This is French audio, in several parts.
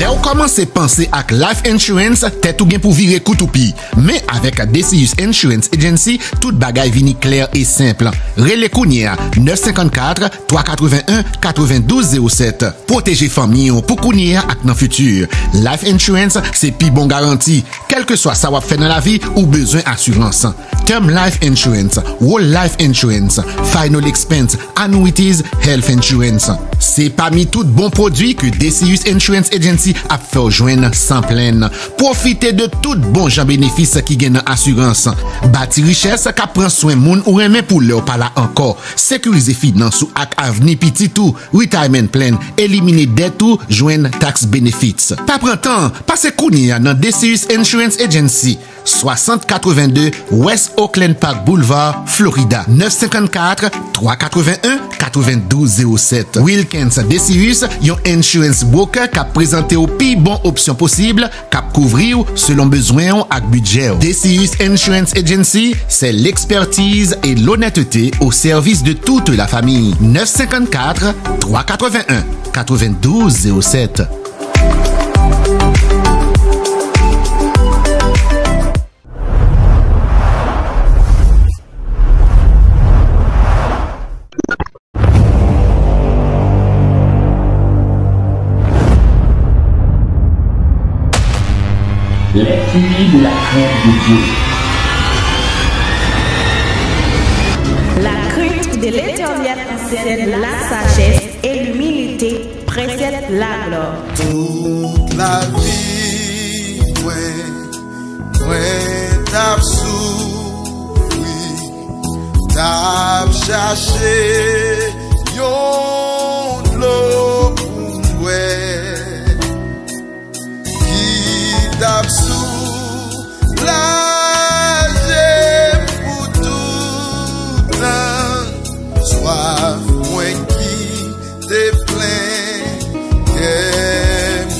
Là où commence à penser à Life Insurance, t'es tout bien pour virer Koutoupi. Mais avec Decius Insurance Agency, toute bagaille vini claire et simple. Rele Kounia, 954-381-9207. Protéger famille pour Kounia et dans futur. Life Insurance, c'est plus bon garantie. Quel que soit ça qu'on fait dans la vie ou besoin assurance. Term Life Insurance, Whole Life Insurance, Final Expense, Annuities, Health Insurance. C'est parmi tout bon produit que Decius Insurance Agency a fait rejoindre sans plaine. Profitez de tout bon gens bénéfice qui gagne assurance. Bâti richesse qui prend soin moun ou remet pour leur pas là encore. Sécuriser finance ou ak avenir petit tout, retirement plan, éliminer dette ou joindre tax benefits. Pas prend temps, passez kounia dans Decius Insurance Agency. 6082 West Oakland Park Boulevard, Florida. 954-381-9207. Wilkins Decius, yon insurance broker qui a présenté aux plus bonnes options possibles, qui a couvrir selon besoin et budget. Decius Insurance Agency, c'est l'expertise et l'honnêteté au service de toute la famille. 954-381-9207. Les filles de la crainte de Dieu. La crainte de l'Éternel précède la sagesse et l'humilité précède la gloire. Toute la vie, ouais, t'as souri, t'as cherché, yon l'eau, d'absous la j'ai pour tout un soif moins qui te plaît et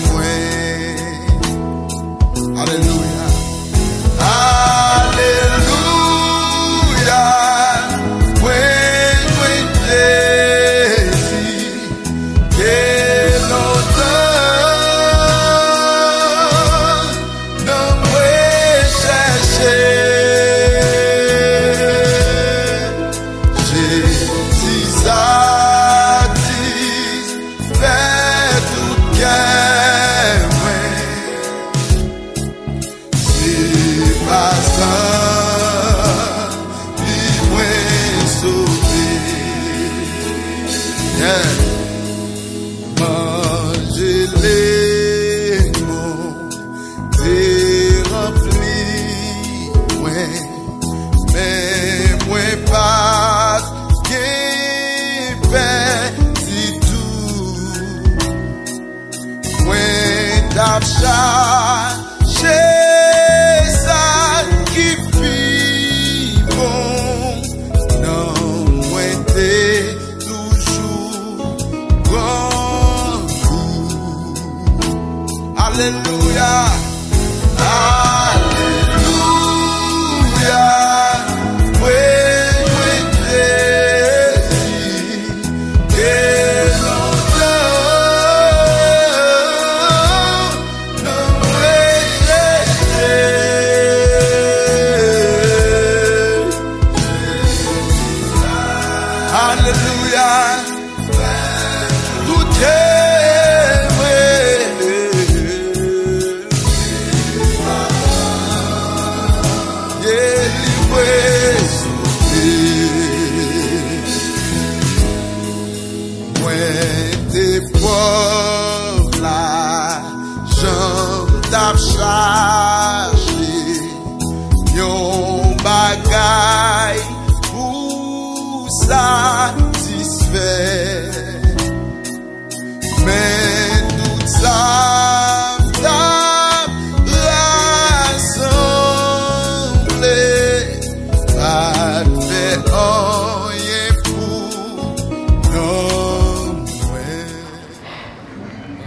moins. Alléluia, alléluia, moins désir que l'autre.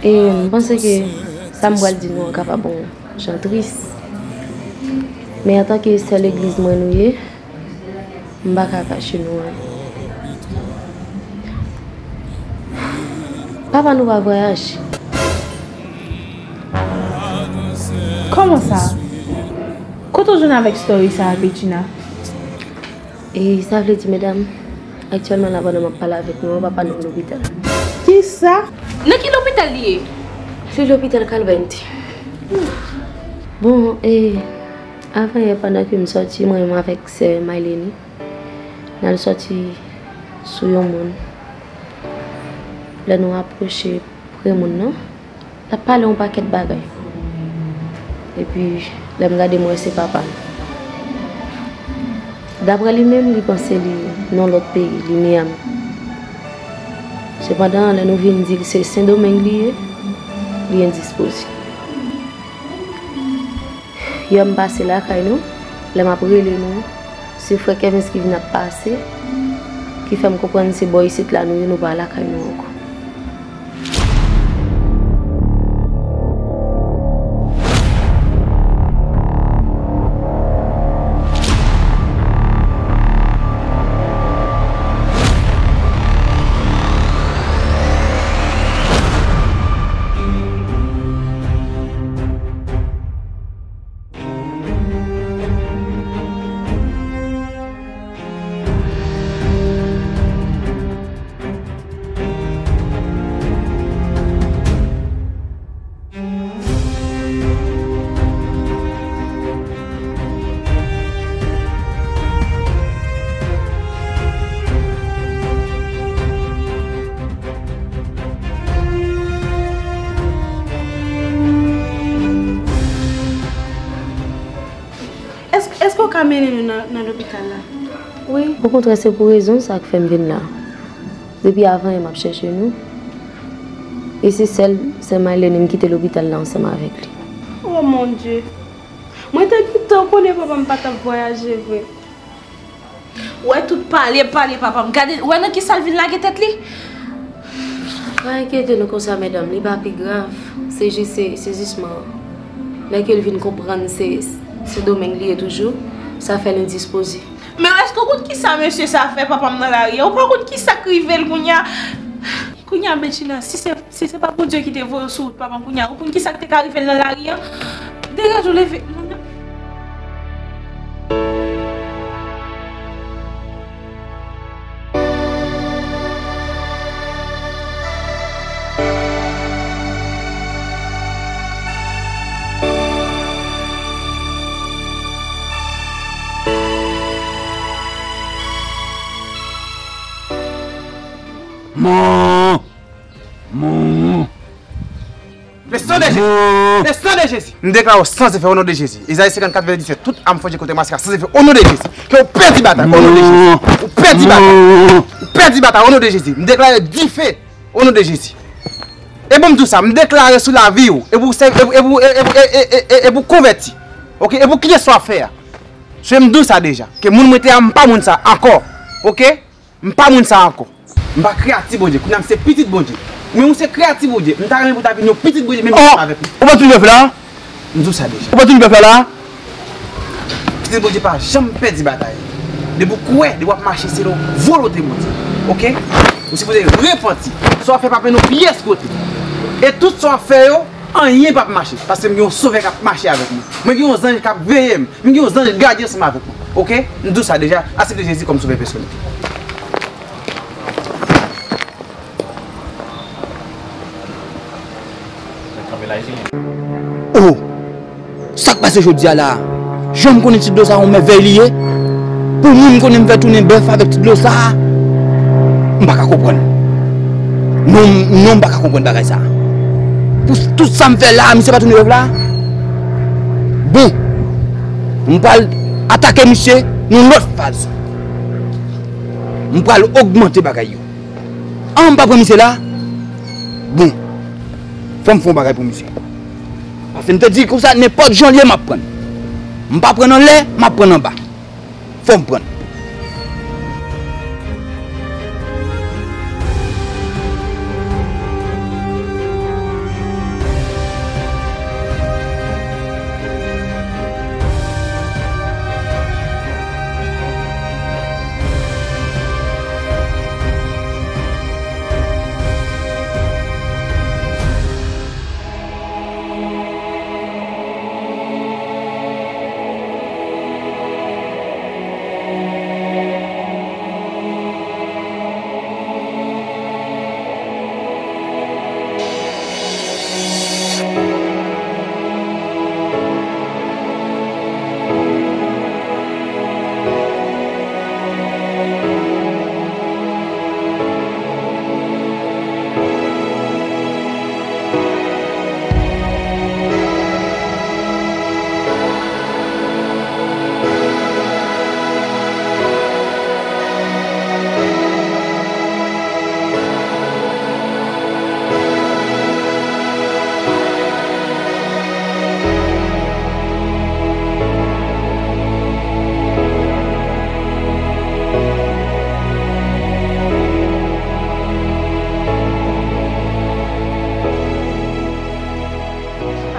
Et je pense que ça me voit dire nous capable bon gens tristes. Mais en tant que c'est l'église moi nous y on va pas chez nous. Papa nous va voyager. Comment ça? Quand on joue avec Story, ça, Bettina? Et ça veut dire, mesdames, actuellement, la bonne m'a parlé avec nous, on va pas dans l'hôpital. Qui ça? Dans quel hôpital lié? C'est l'hôpital Calventi. Bon, et avant, pendant que je suis sortie, moi, avec Mylène, je suis sortie sur le monde. Là, nous approchons près de nous. Je parle un paquet de bagages. Et puis, je regarde moi, c'est papa. D'après lui-même, il pensait dans l'autre pays, Miami. Cependant, là, nous venons dire que c'est Saint-Domingue, il est indisposé. Il y a passé là, il m'a pris le nom. C'est Fr Kervens qui vient de passer, qui fait me comprendre que c'est boy ici là, nous ne pas là. Dans l'hôpital là. Oui, au contraire, c'est pour raison ça que fait me venir là. Depuis avant, elle m'a cherché nous. Et c'est celle, c'est Mylène qui quittait l'hôpital là ensemble avec lui. Oh mon Dieu. Moi t'as connais papa me pas voyager vrai. Ouais, tout parler papa me garder. Ouais, non qui ça vient là qui tête lui. Pas inquiétez nous comme ça mesdames, il pas plus grave. C'est juste moi. Là qu'elle vient comprendre c'est domaine lié toujours. Ça fait l'indisposé. Mais est-ce que vous comprenez qui ça, monsieur, ça fait, papa, dans l'arrière? Vous comprenez qui ça crive, Kounia? Kounia, Bettina, si c'est pas pour Dieu qui te voit sur papa, Kounia, vous comprenez qui ça qui arrive dans l'arrière? Dégage, vous levez. Jésus. Nous déclarons sans effet au nom de Jésus. Isaïe 54, verset 17. Toute âme forgée contre masque sans effet au nom de Jésus. Que vous perdez bataille au nom de Jésus. Vous perdez bataille. Vous perdez bataille au nom de Jésus. Nous déclarons 10 faits au nom de Jésus. Et bon, tout ça, nous déclarons sur la vie et vous convertir. Ok? Et vous criez sur l'affaire. Je me dis ça déjà. Que vous ne mettez pas mon ça encore. Ok? Je ne pas mon ça encore. Je ne suis pas créatif, bon Dieu. Je suis petit, bon Dieu. Mais on s'est créatif, vous dites. Nous avons pour taper nos petites bougies, même avec nous. Comment tu le fais là? Nous ça déjà. Comment tu le fais là? Petite bougie pas jamais perdu bataille. De beaucoup de marcher, c'est le volonté, mon Dieu. Ok? Ou si vous êtes repenti, soit fait papier nos pièces côté. Et tout ce qu'on fait, rien pas marcher. Parce que nous sommes sauvés qui marcher avec nous. Nous sommes anges qui veillent. Nous sommes anges qui gardent ensemble avec nous. Ok? Nous ça déjà. Acceptez Jésus comme sauveur personnel. Oh, ça qui passe aujourd'hui là, je me connais tout de ça, on me veille. Pour moi, je connais me faire tourner bœuf avec tout de ça. Je ne peux pas comprendre. Non, je ne peux pas comprendre ça. Pour tout ça me fait là, je ne sais pas tourner bœuf là. Bon, on va attaquer monsieur dans l'autre phase. On va augmenter les choses. On ne peut pas prendre monsieur là. Bon. Comme font bagarre pour monsieur. Parce que je te dis comme ça n'importe janvier m'a prendre. M pas prendre en l'air, m'a prendre en bas. Faut me prendre.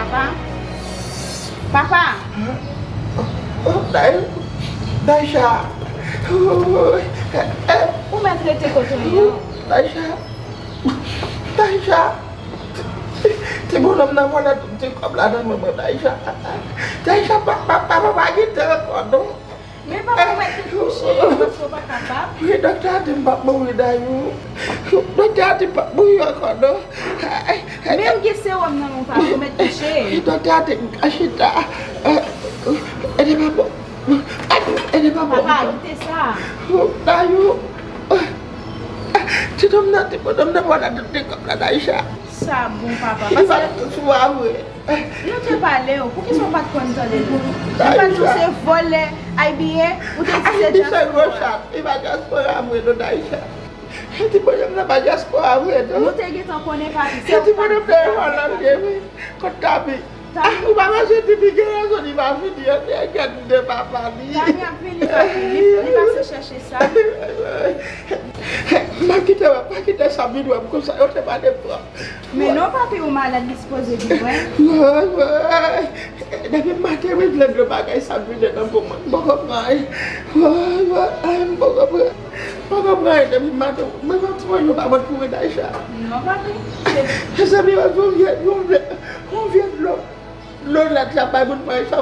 Papa? Papa? Oh, Daïcha. Où m'a traité coton? Daïcha. Daïcha. C'est bon, on a voilà tout comme la dame, Daïcha. Daïcha, papa va guider le cordon. Mais papa, comment est-ce que vous êtes capable? Oui, docteur, tu ne pas mourir d'ailleurs. Docteur, tu ne pas mourir encore. Même si c'est homme, non, papa, comment est-ce que vous docteur, tu es achita. Elle n'est pas bonne. Elle n'est pas bonne. Papa, quittez ça. D'ailleurs, tu ne pas comme la Daïcha. Ça, bon, papa. Parce que tu vois, oui. Nous te parlons, pourquoi ils ne sont pas contents de nous? Ils ne sont pas tous volés, habillés, ou des gens qui sont rochats. Ils ne sont pas tous volés, ils ne sont pas tous volés. Nous ne sommes pas tous volés. Ils ne sont pas tous volés. Quand tu as vu, tu vas manger des bigues, tu vas finir, tu vas finir de ma famille. Tu vas finir, tu vas se chercher ça. Pas quitter sa vie, comme ça, on ne pas de poids. Mais non, papi, on m'a disposé du vrai. Ouais. Depuis le matin, je viens de bagaille sa vie, je pour moi. Pourquoi moi, depuis le matin, je ne pas me trouver d'achat. Non, papi. Je savais, on vient de l'eau. L'eau là, ça va, bon, je ça,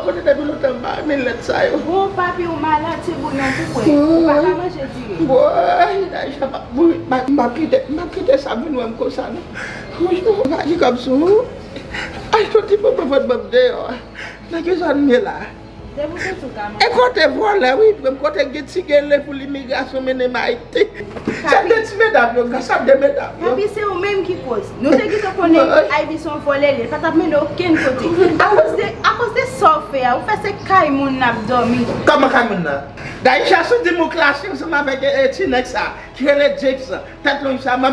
mais là, ça. Oh, papi, on m'a là, tu bon, ma quitté ça, mais nous sommes comme ça. Franchement, on va dire comme ça. Je ne sais pas pourquoi je me dis. Je ne sais pas. Et quand tu vois là, oui, quand tu es pour l'immigration, mais ne m'a été. Ça te dit, mesdames, ça te dit, mesdames. Papi, c'est vous-même qui cause. Nous te disons qu'on est Haïti sont volés, pas t'amener aucun côté. À cause de ça, vous faites ce caïmoun abdomen. Comment caïmoun là? D'ailleurs, ce démocratie, c'est avec Tinexa, qui est le James, tête longue, ça m'a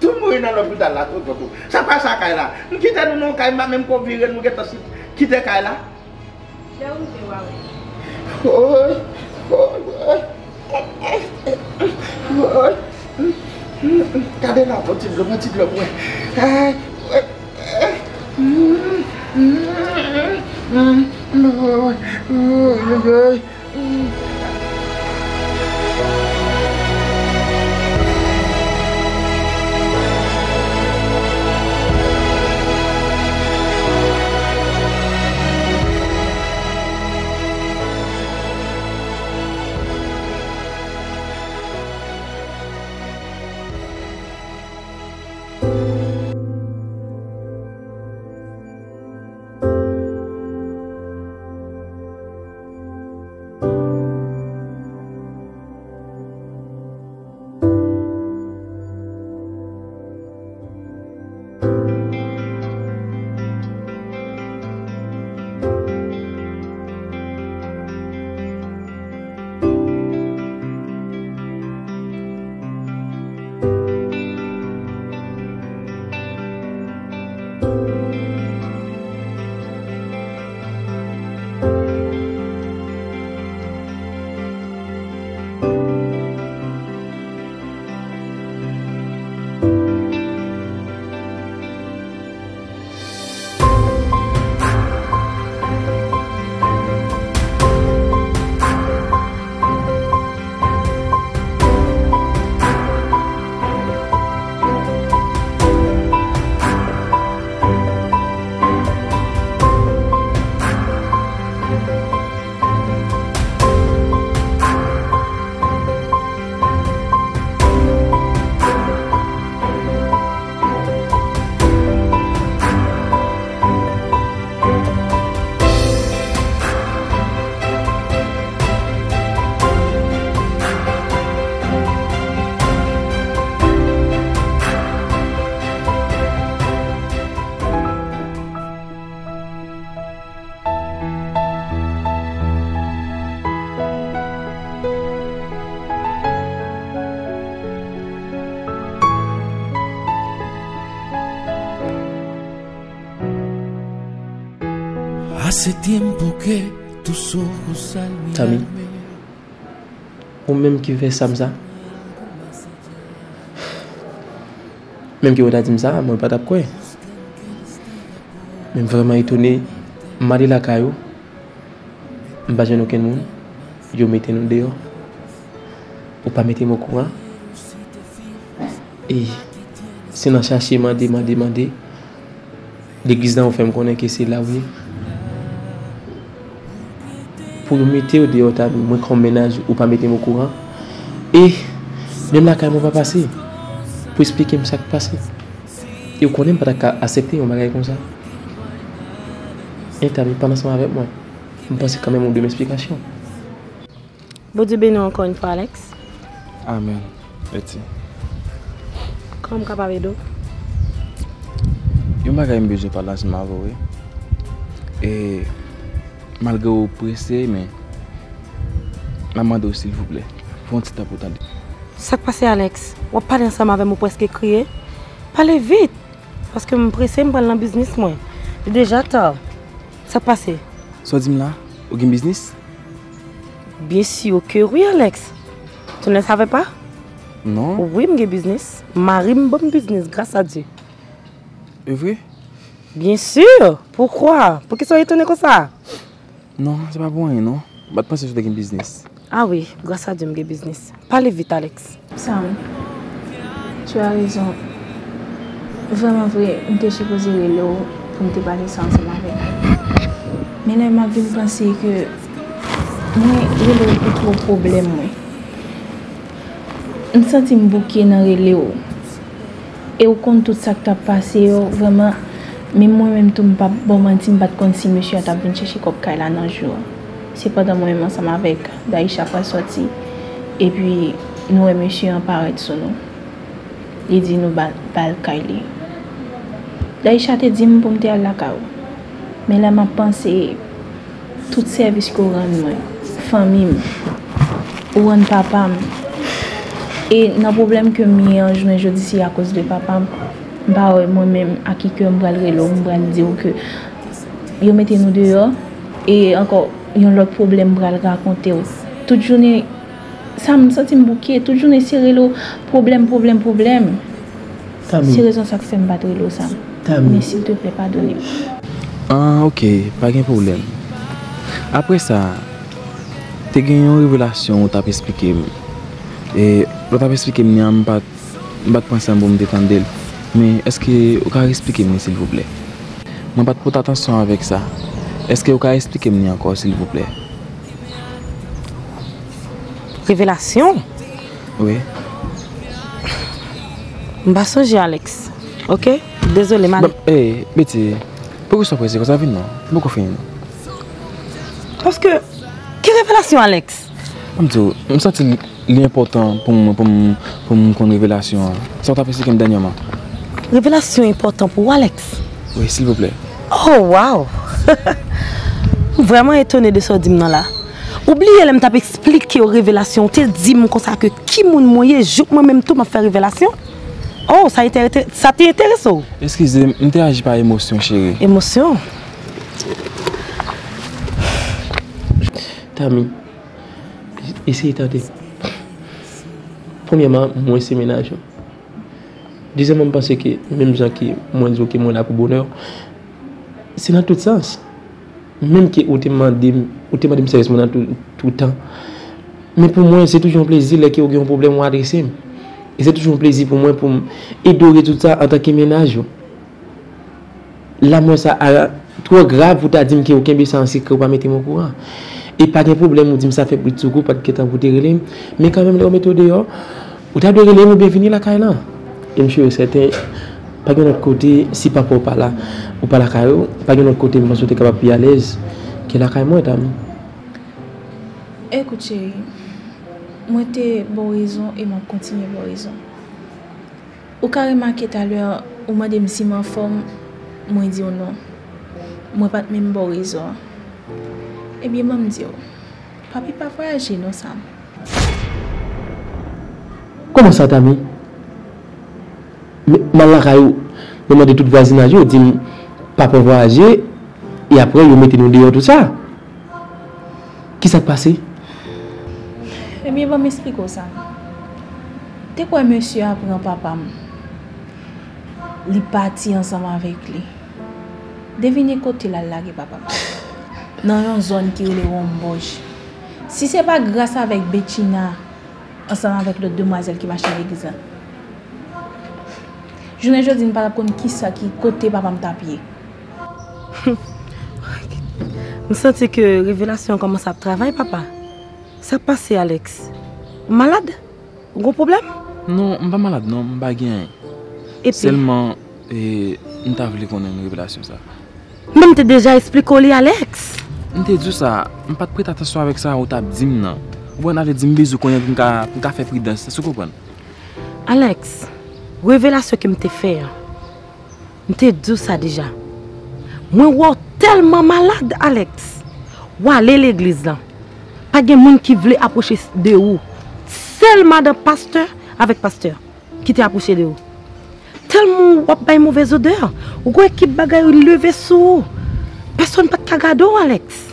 tout le monde dans l'hôpital là, tout. Ça passe à Kaila. Nous quittons nous, Kaila, même qu'on vire, nous quittons Kaila. Regardez là, petit globe. Hace tiempo que tus ojos al mirarme. Tami, ou même qui fait ça, même qui vous a dit ça, moi pas d'accord. même vraiment étonné mari la caillou m'pas jeune aucun monde yo mettez nous dehors ou pas mettez moi au courant et c'est dans chercher demander l'église là on fait me connaître que c'est là oui pour mettez au dehors ta moi comme ménage ou pas mettez moi au courant et même la caillou va passer pour expliquer me ça qui passé et on connaît pas accepter on bagage comme ça. Et tu n'as pas ensemble avec moi. Je pense quand même on donne explication. Bon Dieu béni encore une fois, Alex. Amen. Merci. Comme capable d'eau. Je m'en vais me bouger par là, je m'en vais. Et malgré vous pressé, mais maman s'il vous plaît. Faut un petit temps pour t'aller. Ça qui passe, Alex. On parle ensemble avec moi presque crier. Parlez vite. Parce que je suis pressé, je prends le business moi. C'est déjà tard. Ça passé. So dis-moi là, au game business? Bien sûr que oui, Alex. Tu ne le savais pas? Non. Oui, mon business. Marie, bon business, grâce à Dieu. Et oui? Bien sûr. Pourquoi? Pour qu'ils soient étonnés comme ça? Non, c'est pas bon, non. Je ne pense pas que je business. Ah oui, grâce à Dieu, mon business. Parlez vite, Alex. Sam, tu as raison. Vraiment vrai, je suis supposé l'eau pour me parler sans avec. Mais là, je pense que je n'ai pas trop de problèmes. Je me sens bouquée dans les lieux. Et au compte tout ça qui a passé, vraiment, même moi-même, je ne pas si monsieur a venu chercher quelqu'un là dans le jour. C'est pas dans moi-même ensemble avec Daïcha pas sorti. Et puis, nous, monsieur, en parle de son nom. Il dit nous bal Kylie. Daïcha te dit pour me dire la caou. Mais là, je pense que tout service que je rends, famille, ou un papa. Et le problème que je dis c'est à cause de papa, moi-même, à qui que je dire que je mettez nous dehors et encore, il y a un autre problème que je raconter. Toute journée, ça me sent bouquet, toute journée, c'est le problème. C'est raison ça que je me battre ça. Mais s'il te plaît, pardonnez. Ah, ok, pas de problème. Après ça, tu as eu une révélation où tu as expliqué. Et quand tu as expliqué, je ne pense pas que je me détendais. Mais est-ce que tu peux expliquer, s'il vous plaît? Je ne vais pas porter attention avec ça. Est-ce que tu peux expliquer encore, s'il vous plaît? Révélation? Oui. Je vais songer Alex. Ok? Désolé, madame. Eh, bêtise. Pourquoi tu es pressé comme ça? Pourquoi tu es pressé? Parce que... Quelle révélation, Alex? Je me sens l'important pour me connaître révélation. Ça t'a pressé comme dernièrement. Révélation importante pour Alex? Oui, s'il vous plaît. Oh, wow! Vraiment étonné de ce dîme là. Oubliez, elle m'a expliqué aux révélations. Tu dis comme ça que qui m'a moyen, je moi-même tout m'a fait révélation. Oh, ça t'intéresse? Excusez-moi, je n'agis pas émotion, chérie. Émotion? Tami, essayez de tenter. Premièrement, moi, c'est ménage. Deuxièmement, je pense que même gens qui sont là pour bonheur, c'est dans tout sens. Même que vous demandez sérieusement tout le temps. Mais pour moi, c'est toujours un plaisir quand vous avez un problème à adresser. Et c'est toujours un plaisir pour moi pour édorer tout ça en tant que ménage. Là, moi, ça a trop grave pour te dire que aucun besoin de secret pour mettre mon courant. Et pas de problème, vous dites ça fait bruit de secours, pas de question pour te relayer. Mais quand même, les méthodes dehors, vous avez de relayer, vous bienvenue la caille là. Et monsieur, certain, pas de notre côté, si papa pas là, ou pas la caille, pas de notre côté, vous pensez que vous êtes capable à l'aise, que la caille moi, dame. Écoutez. Moi, j'ai bon raison et je continue bon raison. Vous avez remarqué tout à l'heure, vous m'avez dit si je suis en forme, je dis non. Je n'ai pas même bon raison. Eh bien, je me dis, papa n'a pas voyagé, non, Sam. Comment ça, Tami? Je me dis tout voisinage, je dis, papa n'a pas voyagé, et après, vous mettez nous dehors tout ça. Qu'est-ce qui s'est passé? Mais je vais m'expliquer ça. Dès que monsieur a pris papa, il est parti ensemble avec lui. Devinez côté la lague, papa. Dans une zone qui est le Womboge. Si ce n'est pas grâce avec Bettina, ensemble avec l'autre demoiselle qui marche à l'église. Je ne sais pas qui ça qui côté papa me tapier. Je sens que révélation commence à travailler, papa. Ça passe, Alex. Malade? Gros problème? Non, je ne suis pas malade, non, je ne suis pas bien. Seulement, nous avons vu qu'on a une révélation. Même t'es déjà expliqué, Alex. Je t'ai dit ça, je n'ai pas prêté attention avec ça, ou t'as dit non. Vous avez dit bisous qu'on a fait prudence, tu comprends? Alex, révélation que je t'ai fait, je t'ai dit ça déjà. Moi, je suis tellement malade, Alex. Je suis allé à l'église. Pas de monde qui voulait approcher de vous. Seulement de pasteur avec pasteur qui t'est approché de vous. Tellement de mauvaise odeur. Vous avez qui bagaille levé sous vous. Personne pas de cagado, Alex.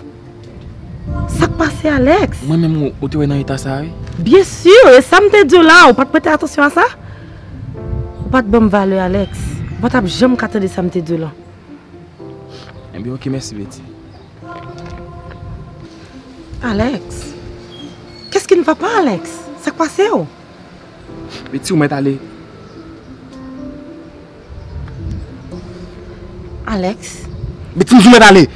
Ça passe, Alex. Moi-même, vous êtes dans l'état ça. Bien sûr, et ça me dit là. Vous ne pouvez pas prêter attention à ça. Vous n'avez pas de bonne valeur, Alex. Vous n'avez jamais attendu ça me dit là. Ok, merci Betty. Alex, qu'est-ce qui ne va pas, Alex? Ça passe où? Betty, où m'est allé? Alex? Betty, où m'est allé?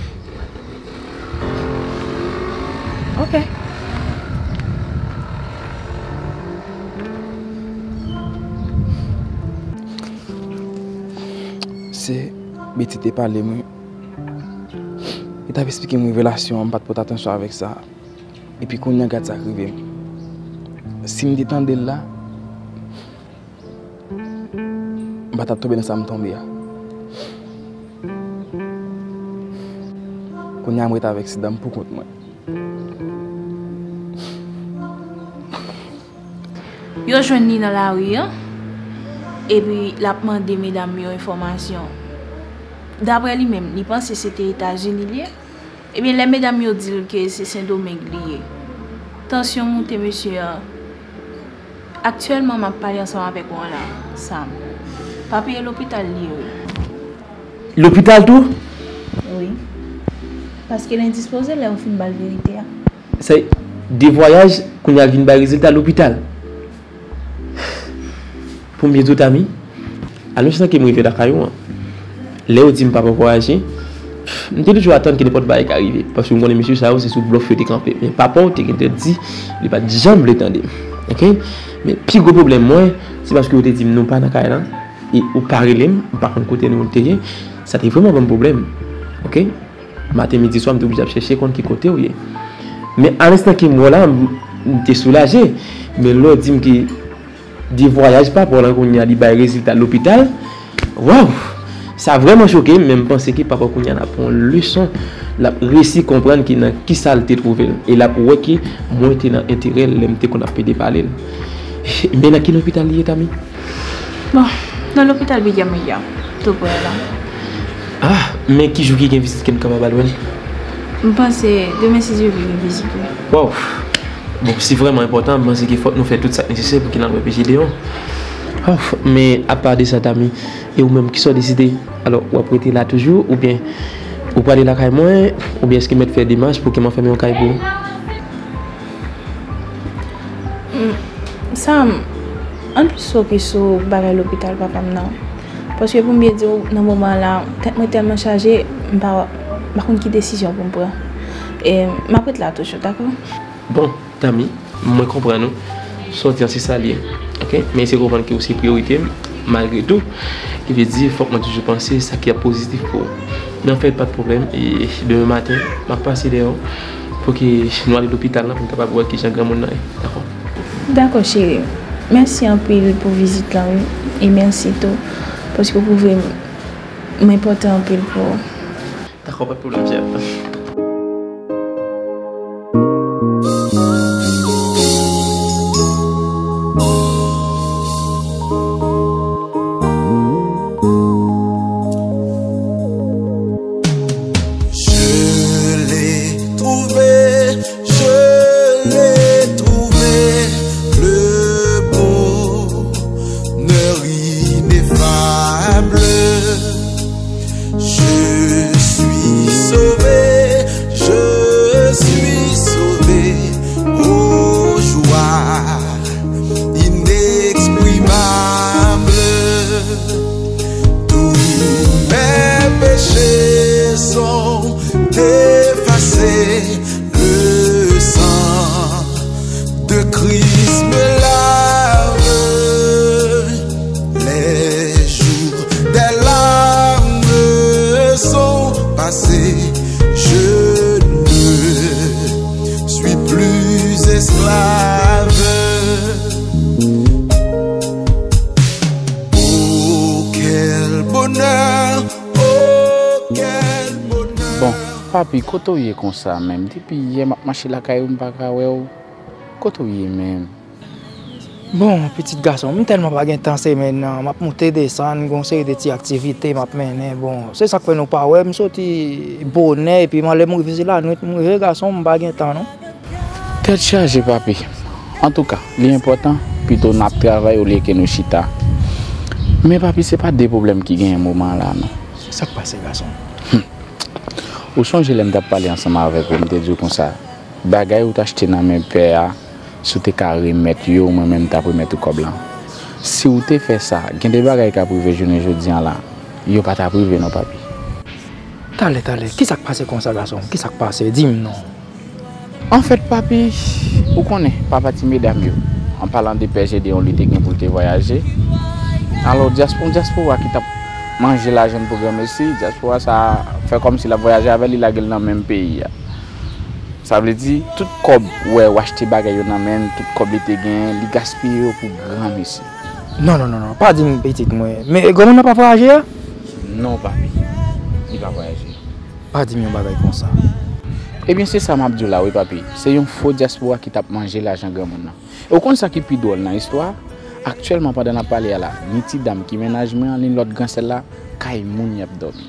Ok. C'est Betty t'es parlé moi. Il t'avait expliqué une révélation, je ne porte pas attention avec ça. Et puis, quand on regarde ça arriver, si je détendais là, je vais tomber dans ça. Quand on est avec ces dames, pourquoi moi? Yo joignent dans la rue, et puis, la demande de mesdames des informations. D'après lui-même, il pense que c'était États-Unis. Eh bien, les mesdames ont dit que c'est Saint-Domingue lié. Attention, montez, monsieur. Actuellement, je parle ensemble avec moi là, Sam. Papa est à l'hôpital lié. L'hôpital tout? Oui. Parce qu'il est indisposé, là, on fait une balle vérité. C'est des voyages qu'on a vu une balle résultat à l'hôpital. Pour mes deux amis, alors je sais que je suis d'accord. Léo dit que je ne peux pas voyager. Je dois toujours attendre que les portes baillent arrivent. Parce que mon monsieur, c'est sous bloc feu de camper. Mais papa, il te dit, il n'a pas jamais l'étendre. Ok? Mais le plus gros problème, c'est parce que vous te dit, non, pas dans le cas. Et vous parlez, par contre, côté nous, ça c'est vraiment un problème. Ok? Matin, midi, soir, je suis obligé de chercher contre qui côté. Mais à l'instant que moi, là, je suis soulagé. Mais l'autre dit que ne voyage pas pendant qu'on y a des résultats à l'hôpital. Waouh! Ça a vraiment choqué, même penser que papa Kounia a pris une leçon, la réussi comprendre qui ça a été trouvé. Et là, pour moi, qui était dans l'intérêt, l'MT qu'on a pu déparler. Mais dans quel hôpital il est, Tammy? Bon, dans l'hôpital, il y a meilleur. Tout pour là. Ah, mais qui joue qui vient visiter quelqu'un à Balouane? Je pense que demain, c'est lui qui vient visiter. Wow! Bon, c'est vraiment important, je pense qu'il faut nous faire tout ça nécessaire pour qu'il n'en repêche Léon. Oh, mais à part de ça, Tammy, et ou même qui sont décidés, alors vous prêtez là toujours, ou bien vous parlez là comme moi, ou bien est-ce qu'ils mettent faire des matchs pour qu'ils m'en fassent un caillou? Sam, en plus, je suis sur l'hôpital, papa, non. Parce que pour me dire, dans ce moment-là, je suis tellement chargée, je ne sais pas quelle décision pour me prendre. Et je prête là toujours, d'accord? Bon, Tammy, je comprends, non? Sortir, c'est ça lié. Okay? Mais c'est comprendre que aussi priorité malgré tout. Il veut dire faut que je pense à ça qui est positif pour. N'en faites pas de problème et demain matin, je vais passer dehors pour que nous allions à l'hôpital pour capable voir qui j'ai grand monde. D'accord. D'accord chérie. Merci un peu pour la visite là et merci tout parce que vous pouvez m'importer un peu pour. D'accord, pas de problème, chef. Ineffable, je passé. Je ne suis plus esclave. Oh, quel bonheur! Oh, quel bonheur! Bon, papi, koto yé comme ça même. Depuis hier, ma machi la kaye m'baka weo. Koto yé même. Bon, petit garçon, je n'ai tellement pas de temps maintenant. Je suis monté, descendu, je fais des petites activités. Bon, c'est ça que nous parlons. Je suis sorti bonnet et puis je suis visiter la nuit. Je garçon, je n'ai pas de temps. Tête chargée, papi. En tout cas, l'important, c'est que nous travaillons au lieu que nous chita. Mais papi, ce n'est pas des problèmes qui gagnent à un moment là. C'est ça qui passe, garçon. Au son, je l'aime parler ensemble avec vous. Je me dis comme ça. Bagaille ou t'acheter dans mes pères. Si tu as remettre yo moi-même tu as remettre comme là. Si vous avez fait ça, il y a des bagages qui ont privé journée aujourd'hui là. Yo pas t'a privé non papi. T'allez, qui s'est passé comme ça garçon? Qui s'est passé? Dis-moi non. En fait papi, vous connaissez papa ti mesdames yo. En parlant de PGD on lutte pour te voyager. Alors diaspora qui t'a mangé l'argent pour programme ici, diaspora ça fait comme si la voyager avec lui la gueule dans le même pays. Ça veut dire tout cob ouais acheter bagaille on amène tout cob était gain li gaspiller pour grand ici. Non, pas dit petite moi. Mais comment n'a pas voyagé? Non papi. Il va voyager. Pas dit mon bagaille comme ça. Eh bien c'est ça m'a dit là oui papi. C'est une faux diaspora qui t'a mangé l'argent grand monde. Et au compte ça qui plus drôle dans l'histoire, actuellement pendant n'a parler là, ni petite dame qui ménage mais en l'autre grand celle là, kay moun y a dormi.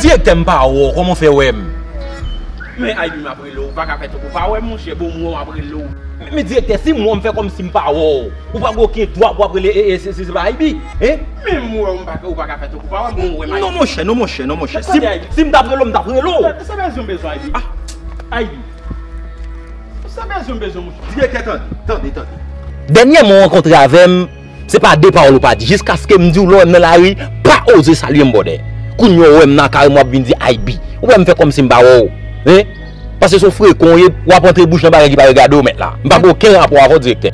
Directement pas ou comment faire wem mais Aïbi m'a pris l'eau pas qu'à faire pour pas wem mon cher bon moi après l'eau mais directeur si moi me fait comme si me pas ou pas aucun droit pour après c'est pas Aïbi hein mais moi on pas qu'à faire pour pas wem non mon cher si me d'après l'homme d'après l'eau ça besoin Aïbi Aïbi ça besoin mon cher directeur attendez dernier moment rencontré avec c'est pas deux paroles pas dit jusqu'à ce que me dit l'homme dans la rue pas oser saluer mon bordel. Quand on est carrément venu IB, on va me faire comme si hein? Parce que son frère qu'on est, on va prendre bouche dans barrière qui va regarder au maintenant. On va aucun rapport avec directeur.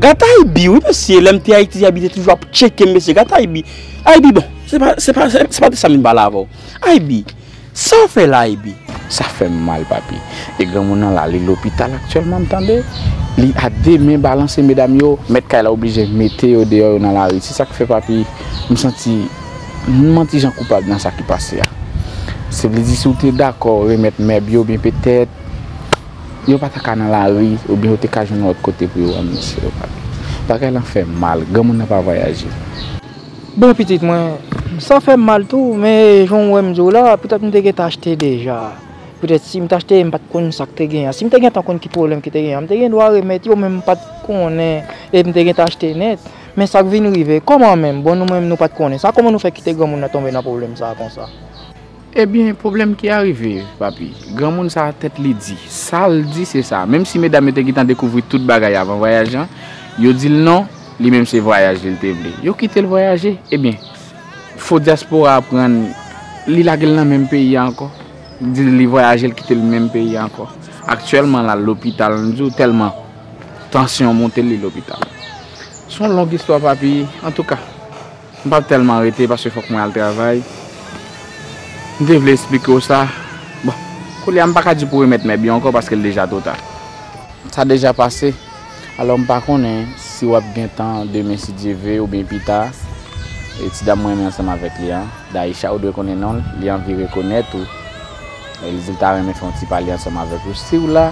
Gata IB, oui parce que l'MT Haïti habite toujours checker monsieur. Gata IB, IB bon, c'est pas de ça me parle avant. IB, ça fait la IB, ça fait mal papi. Et quand on est allé l'hôpital actuellement, m'entendez? Il a des mains balancées mesdames yo, mettre qu'elle a obligé mettre au dehors dans la rue. C'est ça que fait papi, me senti. Je suis coupable dans ce qui passe. C'est dire si vous êtes d'accord, remettre mes bio, bien peut-être, vous n'avez pas de cas dans la rue, ou bien vous êtes cas de l'autre côté pour vous amener. Parce qu'elle en fait mal, comme on n'a pas voyagé. Bon, petit, moi, ça fait mal tout, mais je me dis là, peut-être que je t'ai acheté déjà. Peut-être si je t'ai acheté, je ne sais pas ce que tu as. Si je t'ai acheté, je problème que tu as. Je dois remettre, je ne sais pas ce que tu as acheté net. Mais ça vient nous arriver, comment même, bon nous-mêmes nous pas connaissons ça, comment nous fait quitter grand monde à tomber dans problème ça comme ça? Eh bien, problème qui est arrivé, papi, grand monde ça tête li dit, ça le dit c'est ça. Même si mesdames étaient qui ont découvert toute bagaille avant voyageant, ils disent non, lui même c'est voyager le table. Ils quittent le voyager. Eh bien, faut diaspora apprendre, li la gueule dans même pays encore, li voyager quitter le même pays encore. Actuellement là l'hôpital nous tellement tension monte l'hôpital. C'est une longue histoire, papi. En tout cas, je ne vais pas tellement arrêter parce qu'il faut que je travaille. Je vais vous expliquer ça. Bon, je ne vais pas remettre mes biens encore parce que c'est déjà trop tard. Ça a déjà passé. Alors, je ne sais pas si vous avez le temps demain si Dieu veut ou bien plus tard. Et si vous avez ensemble avec lui, Daïcha, vous devez connaître non, il a envie de reconnaître. Les résultats, ils font un petit parler ensemble avec vous. Si vous là,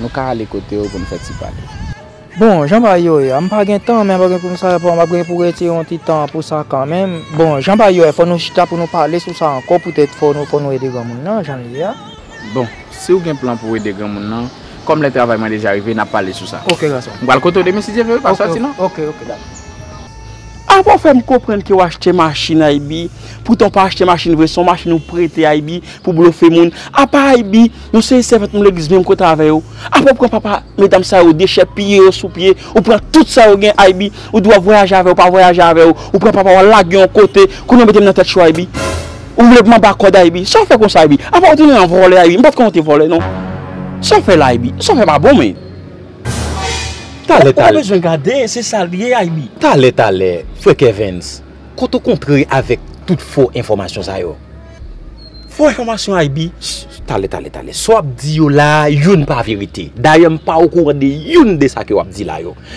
nous allons aller côté pour nous faire un petit parler. Bon, Jean-Bayo, je n'ai pas de temps, mais je vais pour retirer un petit temps pour ça quand même. Bon, Jean-Bayo, il faut nous chita pour nous parler sur ça encore, peut-être faut nous aider grand monde, Jean-Lia. Bon, si vous avez un plan pour aider grand monde, comme le travail m'a déjà arrivé, n'a pas parlé sur ça. OK, garçon. On va le côté de mes si vous pas ça sinon. OK, d'accord. Avant faire me comprendre que vous achetez machine à IB, pourtant pas acheter machine vraie, son machine nous prêter à IB pour bluffer monde. À part IB, nous sommes servants de l'église même côté avec eux. Après pourquoi papa, mesdames ça au déchet pied au sous pied, on prend tout ça au gain IB, on doit voyager avec ou pas voyager avec eux, on prend papa on lague en côté, qu'on nous mette dans tête choix IB. On veut pas code IB, ça fait comme ça IB. Avant on nous en voler IB, pas qu'on te voler non. Ça fait la IB, ça fait pas bon mais. T'as besoin de garder, c'est ça lié à lui. T'as l'air, Fr Kervens, quand on contrarie avec toute faux information, ça y est. Faux information à lui, t'as l'air. Soit dit là, yon pas vérité. D'ailleurs, pas au courant de yon de ça que vous avez dit là.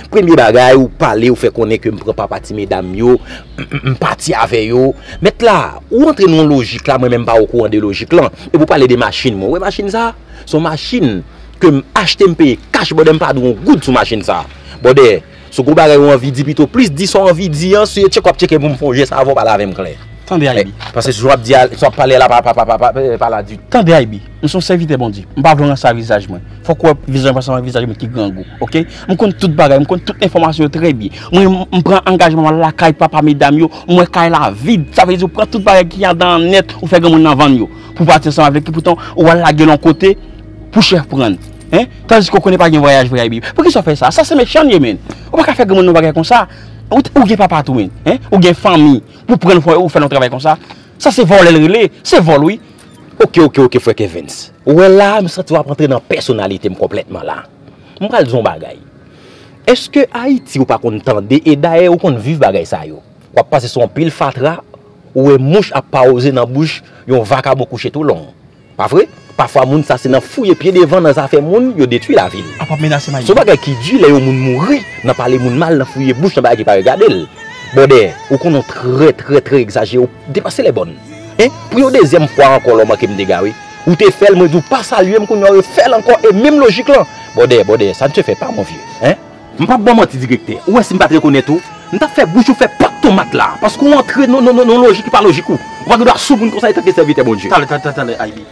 Premier bagage, ou parler, ou fait connaître que je ne prends pas partie, mesdames, je parti avec yo. Mais là, ou entre dans logique là, moi-même pas au courant de logique là. Et vous parlez des machines, moi. Oui, machine ça, son machine. Que m'acheter m'payer cash bon pas de goût sur machine ça bon de ce qu'on bagage on envie dit plutôt plus 10 on envie dire sur check up checker pour me font ça avant parler avec me clair attendez Aibi parce que je dois dire soit parler là pas là du attendez Aibi nous sommes serviteurs bon Dieu on pas voir ça visage moi faut quoi visage pas ça visage qui grand goût OK on compte toute bagage on compte toute information très bien moi on prend engagement la caille papa mesdames yo moi caille la vide ça veut dire prend toute bagage qui a dans net ou faire grand monde en vendre yo pour partir ça avec qui pourtant on la gueule en côté pour chef prendre hein tandis qu'on connaît pas un voyage vrai Aibi pour qui ça fait ça ça c'est méchant Yemen on pas faire grand monde bagage comme ça ou gain papa tout men hein ou gain famille pour prendre foyer ou faire notre travail comme ça ça c'est voler le relais c'est vol oui OK Fr Kervens ouais là me sens tu vas rentrer dans personnalité complètement là on va dire un bagage est-ce que Haïti ou pas qu'on entendait et d'ailleurs ou qu'on vivre bagage ça yo on passer son pile fatra ou mouche à pas oser dans bouche yon vacabon couché tout long pas vrai. Parfois, les gens sont fouillés pieds devant dans les affaires, ils détruisent la ville. Ce bagage qui dit que les gens mourir, n'a pas les gens mal, fouillé bouche, n'a pas regardé. Bordel, ou qu'on est très exagéré, dépasser les bonnes. Pour une deuxième fois encore, l'homme qui me dégage, ou te fait, me dit pas saluer, qu'on aurait fait encore, et même logique là. Bordel, ça ne te fait pas, mon vieux. Je ne suis pas bon mentir directeur. Ou est-ce que je ne peux pas te reconnaître? Je ne fais bouche, je ne fais pas de tomate là. Parce qu'on entre, non, logique, pas logique. On va souffrir comme ça, et te servir, mon Dieu. Attendez, Aibi.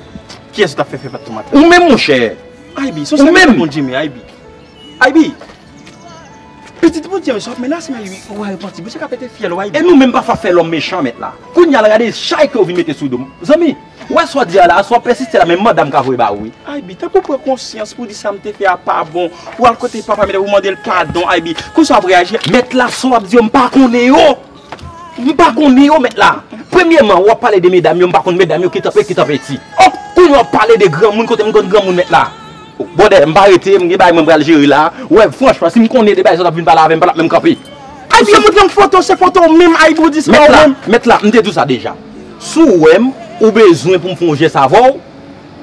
Qui est-ce que tu as fait pas ton matin? Ou même mon cher Aibi, c'est même mon Dieu, mais Aibi petite mon Dieu, mais ça menace, mais Aibi ouais, parti, monsieur qui a pété fier, Aibi et nous même pas faire l'homme méchant maintenant. Quand il y a regardé chaque que vous mettez sous dom. Zami, ouais soit dire là, soit persister la même madame qui a voulu bah oui. Aibi, t'as pas pris conscience pour dire ça me fait pas bon. Ou à côté papa me demander le pardon Aibi. Qu'on soit réagir, mettre la soit dire pas qu'on est haut. Pas qu'on est haut maintenant. Premièrement, on parler de mesdames, pas qu'on mesdames qui t'appelle. Quand on parle de grand monde, quand on parle de grand monde là, bon, on va arrêter, on va aller Algérie là. Ouais, franchement, si on connaît des bails, on va venir parler avec même capi. Aïe, on prend photo, c'est photo même, aïe, vous dites, mettez là, on dit tout ça déjà. Si vous avez besoin pour me faire un geste avant,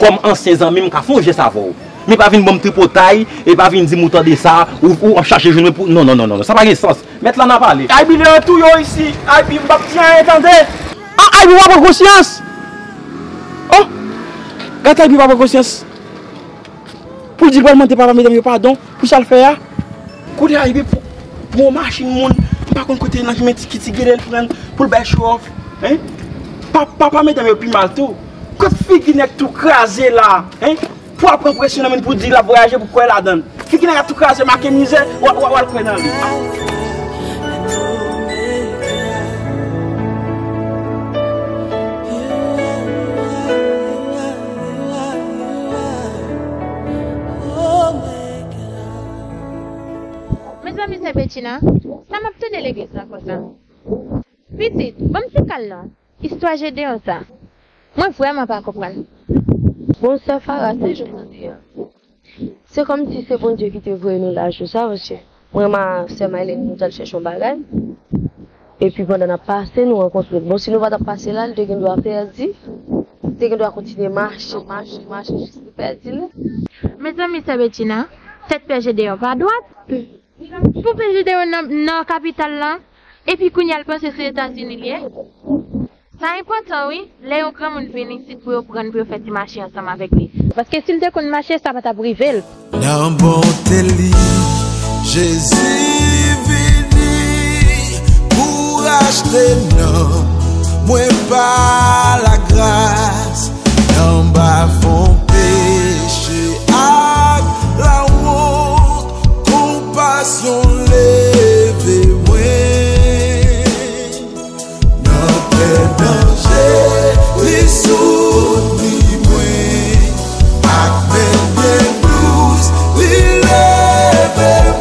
comme en 16 ans, même quand on fait un geste avant, mais pas venir me tripotaille, et pas venir dire mouton de ça, ou chercher je ne peux. Non, ça n'a pas de sens. Mettez là, on va parler. Aïe, il y a tout ici, aïe, il y a tout ici. Ah, aïe, vous n'avez pas conscience. Oh! Quand elle n'a pas conscience, pour dire que je papa, mesdames, pardon, pour ça le faire, quand elle arrive pour marcher, par contre, côté pour le show off, hein? Papa, mesdames, plus mal tout. Quand fille est tout crasé là, hein? Pour impressionner, pour dire la voyager, pour quoi elle la donne. Fille qui est tout crasé, marqué misère, ou elle Bettina, ça m'a obtenu l'église là comme ça. Petite, bon petit calme, histoire j'aider en ça. Moi vraiment pas comprendre. Bon ça fera c'est aujourd'hui. C'est comme si c'est bon Dieu qui te voyait nous là, je sais aussi. Moi ma sœur Mylène nous allons chercher un bagage. Et puis pendant la passé nous rencontrons. Bon si nous va passer là, le gars doit perdre. Le gars doit continuer marcher jusqu'à perdre. Mes amis c'est Bettina, cette page j'aider on va à droite. Pour péger dans la capitale là, et puis qu'on y a le passé sur les États-Unis. C'est important, oui. Là, on prend mon vénitite pour prendre pour faire marcher ensemble avec lui. Parce que s'il te qu'on marche, ça va t'abriver. Dans bon télé, Jésus vini pour acheter nom, moi par la grâce, non pas fond péché à la honte, compassion levée, moi, notre danger, les soumis, moi, avec mes blouses, les lèvres.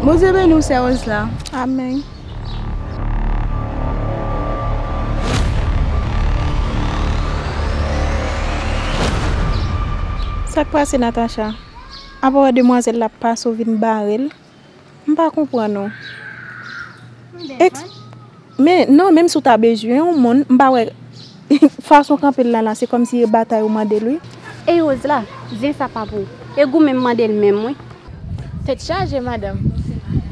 Vous aimez nous, séance là. Amen. Ça passe, Natacha. Après, demoiselle la passe au vin baril. Je ne comprends pas. Mais non, même si tu as besoin, on ne façon camper là, c'est comme si bataille au mandé lui. Et Rose là, viens ça pas pour. Et vous même mandé le même. Faites charger, madame.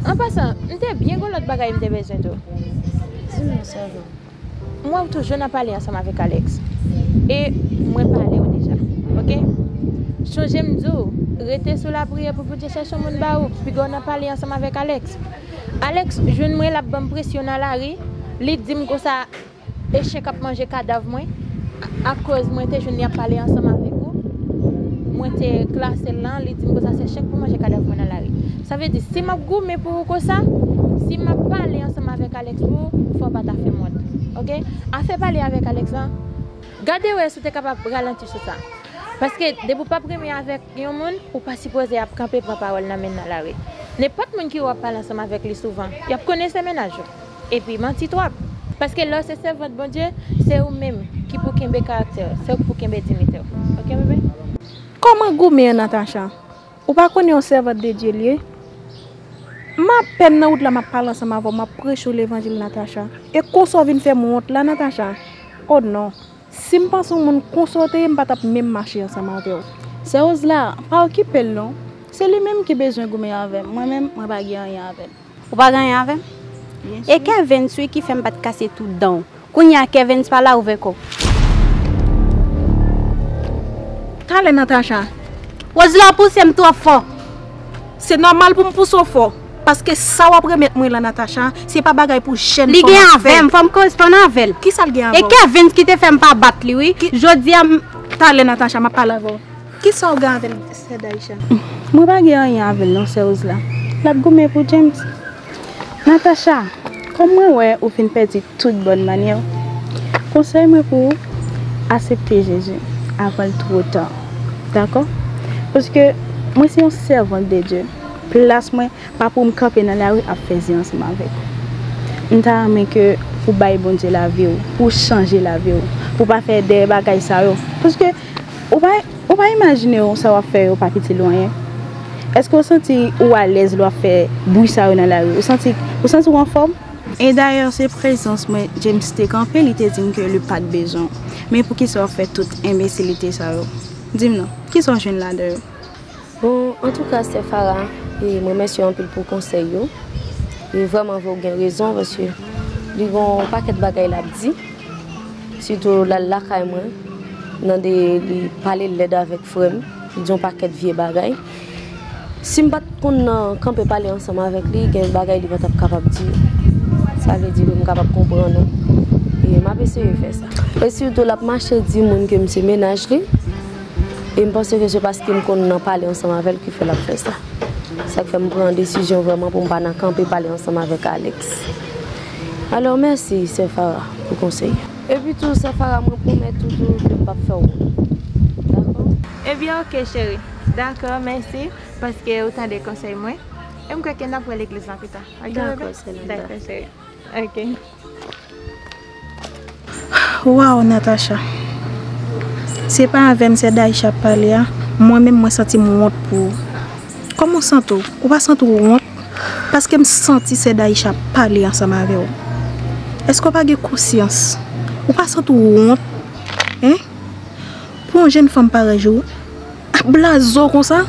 En passant, je bien que l'autre bagaille me besoin de. Dis-moi ça. Moi, je n'ai pas parlé ensemble avec Alex. Et moi, je parle déjà. Ok? Changez me dis, restez sur la prière pour que je cherche mon baou. Puis, je n'ai pas parlé ensemble avec Alex. Alex, je ne me la bonne pression à la rue. Il dit que ça échec à manger cadavre. À cause de je n'ai pas parlé ensemble avec vous. Moi, je suis classé là. Il dit que ça échec pour manger cadavre dans la rue. Ça veut dire si ma gourmet pour vous ça, si ma parler ensemble avec Alex, il faut pas ta faire mode. OK? A fait parler avec Alex. Gardez ouais si tu es capable de ralentir sur ça. Parce que de vous pas premier avec un monde, ou pas supposé à camper pour parole dans la rue. N'est pas de monde qui va parler ensemble avec lui souvent. Il a connaît ses ménages. Et puis menti toi parce que là c'est votre bon Dieu, c'est vous même qui pour qu'un caractère, c'est pour qu'un dignité. OK bébé? Comment gourmet Natacha? Ou pas connaît servante de Dieu? Ma peine dans la ma parle ensemble avant ma prêche l'évangile Natacha et qu'on soit vient faire mon honte là Natacha. Oh non, si me pense mon consorter me pas t'a même marcher ensemble avec vous. C'est ose là, pas occupé non. C'est lui même qui besoin gommer avec moi même, moi pas rien avec. Ou pas rien avec? Et Kervens qui fait me pas casser tout dedans. Quand y a Kervens pas là ouvert quoi. T'allais Natacha. Ose là pousser me trop fort. C'est normal pour me pousser fort. Parce que ça va remettre moi là Natacha, c'est pas bagaille pour chaîne. Il gagne avec, femme correspondant avec. Qui ça le gagne avec? Et Kervens qui te fait pas battre lui, oui. Jodi t'allais Natacha, m'a parler avec. Qui ça le gagne avec c'est Daïcha? Moi pas gagne avec non c'est ose là. La gomme pour James. Natacha, comment ouais ou fin perdre toute bonne manière. Conseille-moi pour accepter Jésus avant trop tard. D'accord? Parce que moi c'est un servant de Dieu. Place-moi, pas pour me camper dans la rue, à faire ensemble avec. Je t'aime que pour bailler bon Dieu la vie, pour changer la vie, pour pas faire des bagailles ça. Parce que, on va imaginer ça va faire au papier loin. Est-ce que vous sentez ou à l'aise de faire bruit ça dans la rue? Vous sentez en forme? Et d'ailleurs, c'est présence, moi, James te camper, il te dit que le pas de besoin. Mais pour qui ça fait toute imbécilité ça? Dis-moi, qui sont jeunes là dedans? Bon, en tout cas, c'est Farah. Et moi, je suis un peu pour conseil. Et vraiment, vous avez raison, parce que nous avons un paquet de bagailles à dire. Surtout là, nous avons des palais de l'aide avec frère. Ils ont un paquet de vieux bagailles. Si nous ne pouvons pas parler ensemble avec lui, il y a des bagailles qui ne sont pas capables de dire. Ça veut dire que nous sommes capables de comprendre. Et je vais essayer de faire ça. Et surtout, la marche dit que je suis ménagerie. Et je pense que c'est parce que nous ne parlons pas ensemble avec lui qu'il faut faire ça. Ça fait que je prends une décision vraiment pour ne pas parler ensemble avec Alex. Alors merci, c'est Farah, pour conseiller. Et puis tout, c'est Farah, je promets tout, je ne vais pas faire. D'accord? Eh bien, ok, chérie. D'accord, merci. Parce que autant de conseils, moi. Et je vais vous à l'église plus tard. D'accord, chérie. D'accord, chérie. Ok. Waouh, Natacha. C'est pas avec M. Daïcha parler. Moi-même, je sens mon honte pour. Comment sens-tu? Ou pas sens-tu honte? Parce que je sens que c'est Daïcha parler ensemble avec vous. Est-ce qu'on n'a pas de conscience? Ou pas sens-tu honte? Hein? Pour une jeune femme par jour, blazo comme ça?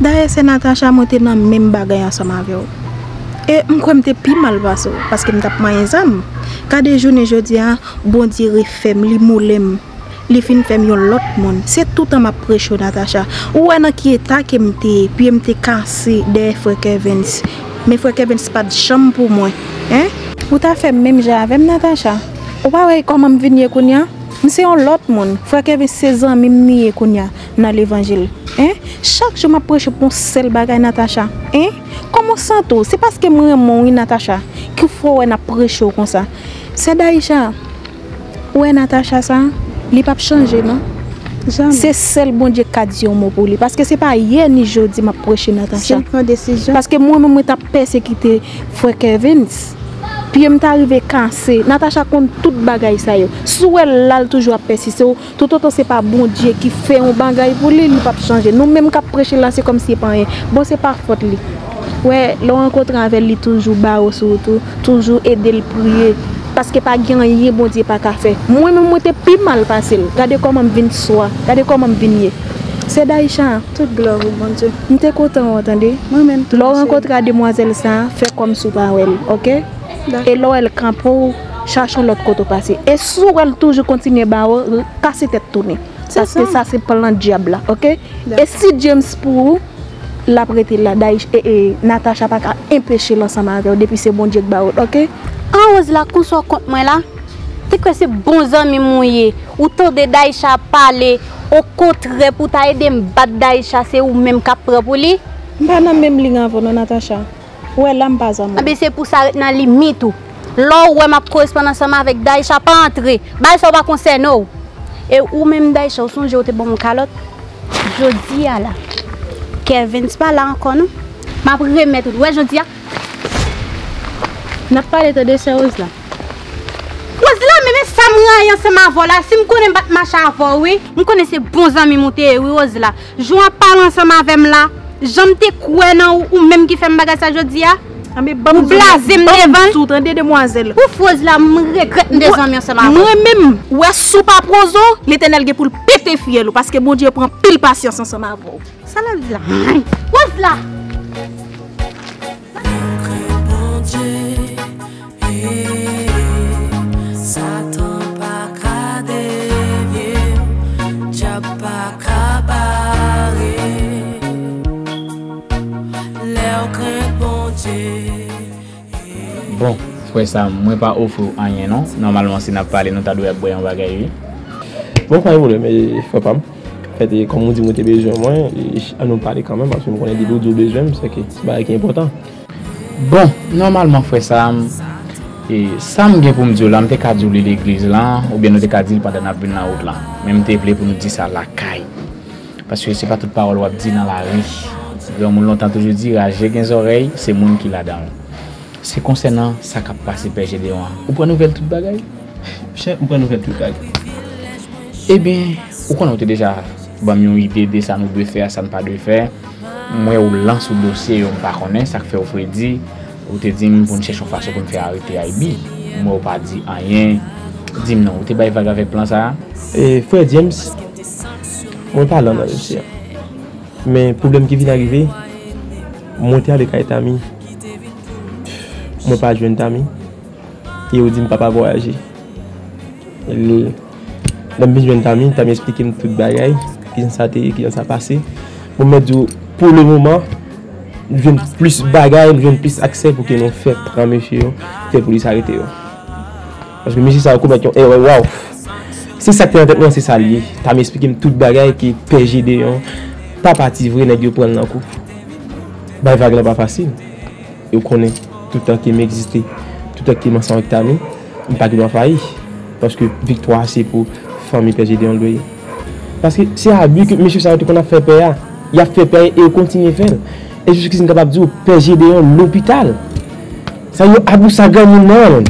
D'ailleurs, c'est Natacha qui est dans le même bagage ensemble avec vous. Et je crois que je suis plus mal parce que je suis mal ensemble. Quand des journées jeudi, bon Dieu refait, il moule, il fin fait l'autre monde. C'est tout le temps ma prêche, Natacha. Ou en qui état que je puis je cassé des frères Kervens. Mais frères Kervens pas de chambre pour moi. Hein? Ou t'as fait même j'avais Natacha. Ou pas comment je venir Kounia? C'est un autre monde. Frère Kervens 16 ans même Kounia dans l'évangile. Hein? Chaque jour ma prêche pour seul bagage Natacha. Hein? Comment ça tout? C'est parce que moi mon Natacha qu'il faut on a prêché comme ça. C'est Daïcha. Ouais Natacha ça, il pas changer non. C'est celle bon Dieu qui a dit un mot pour lui parce que c'est pas hier ni jeudi m'a prêché Natacha. Parce que moi même t'a persécuté frère Kervens. Puis je suis arrivé cassé. Natacha compte tout bagaille ça yo. Sou elle là toujours persister. Tout autant c'est pas bon Dieu qui fait un bagaille pour lui, il pas changer. Nous même qu'a prêcher là c'est comme si pas rien. Bon c'est pas faute lui. Ouais, le rencontre avec lui toujours bas surtout, toujours aider le prier parce que pas gagner bon Dieu pas café. Moi même moi t'ai plus mal passé. Regardez comment me vinn soir, regardez comment me vinn. C'est Daïcha, toute gloire mon Dieu. Je suis content, vous entendez? Moi même. Le rencontre avec demoiselle ça, fait comme sous pas elle, OK? Et là elle campo cherchons l'autre côté passé. Et sous elle toujours continuer bas casser tête tourner. Parce que ça c'est plan diable là, OK? Et si James pour la prêté la Daïch et Natacha pas empêcher l'ensemble avec depuis c'est bon Dieu baout, OK? En ose la couso contre moi là. Tu que c'est bon ami moyé ou tant de Daïcha parler au contraire pour ta aider me battre Daïcha c'est ou même qu'a prend pour lui. Pas dans même ligne avant Natacha. Ouais là m'pas amour. Ah ben c'est pour ça dans limite tout. Là ouais m'a correspondre ensemble avec Daïcha pas entrer. Bah ça pas concerné et ou même Daïcha songe au te bon mon calotte. Jodi à là. Kervens pas là encore non. M'a remettre ouais je dis n'a pas de choses là. Parce là même ça me raille ensemble voilà si me connais pas machin avant oui, me connais ces bons amis monter oui rose là. Joint parler ensemble avec là, j'aime te croire non ou même qui fait bagage ça jodi a. Mais bon blaser devant tout entendez demoiselle. Ou rose là me regrette des amis ensemble avant. Moi même ouais sous pas prozo, l'Éternel qui pour péter fiel parce que bon Dieu prend pile patience ensemble avant. Ça là là. Rose là. Satan pas qu'à dévier, Dieu pas qu'à barrer, l'air que bon Dieu. Bon, frère Sam, moi pas offre rien non. Normalement, si n'a pas parlé, nous t'as dû être boyant bagaille. Bon, pas évoluer, mais faut pas. Fait comme on dit, moi t'es besoin moi, à nous parler quand même parce que nous connaissons des bouts de besoin, c'est que c'est pas important. Bon, normalement, frère Sam. Et ça me dit pour me dire là, je suis allé à l'église là, ou bien je suis allé pendant la ville là. Même je suis allé pour me dire ça à la caille. Parce que ce n'est pas toute parole qu'on dit dans la rue. Donc, on entend toujours dire, j'ai 15 oreilles, c'est le monde qui l'a dans. C'est concernant ça qui a passé par Gédéon. Vous prenez nouvelle toute bagaille? Vous prenez nouvelle toute bagaille? Eh bien, vous connaissez déjà une idée de ça, nous devons faire, ça ne pas de faire. Moi, je lance le dossier, je ne connais pas, ça fait au Freddy. Ou te dit pour chercher une façon pour me faire arrêter Aibi. Moi ou pas dit rien. Dis non, ou te bail vague avec plan ça. Et frère James, on parle dans le mais problème qui vient d'arriver, monter avec un ami. Moi pas jouer un ami. Et on dit papa voyager. Le même jeune ami, t'as m'expliqué toute bagaille, qui s'est passé. Pour me dire pour le moment je viens plus bagaille, je viens plus accès pour que nous fassions prendre monsieur, que pour lui s'arrêter. Parce que monsieur, ça va commettre un erreur. Waouh! Si ça t'est en tête, c'est ça lié. Tu as m'expliqué toute bagaille qui est PGD. Tu as parti vrai, tu as pris un coup. Bah, il va pas facile. Je connais tout le temps qui m'existe, tout le temps qui m'ensemble avec ta mère, je ne peux pas faillir. Parce que victoire, c'est pour famille PGD en loyer. Parce que c'est à lui que monsieur, ça qu'on a fait payer. Il a fait payer et il continue à faire. Et je suis capable de dire Père Gédéon, l'hôpital. Ça y est, Abou Saga, nous non.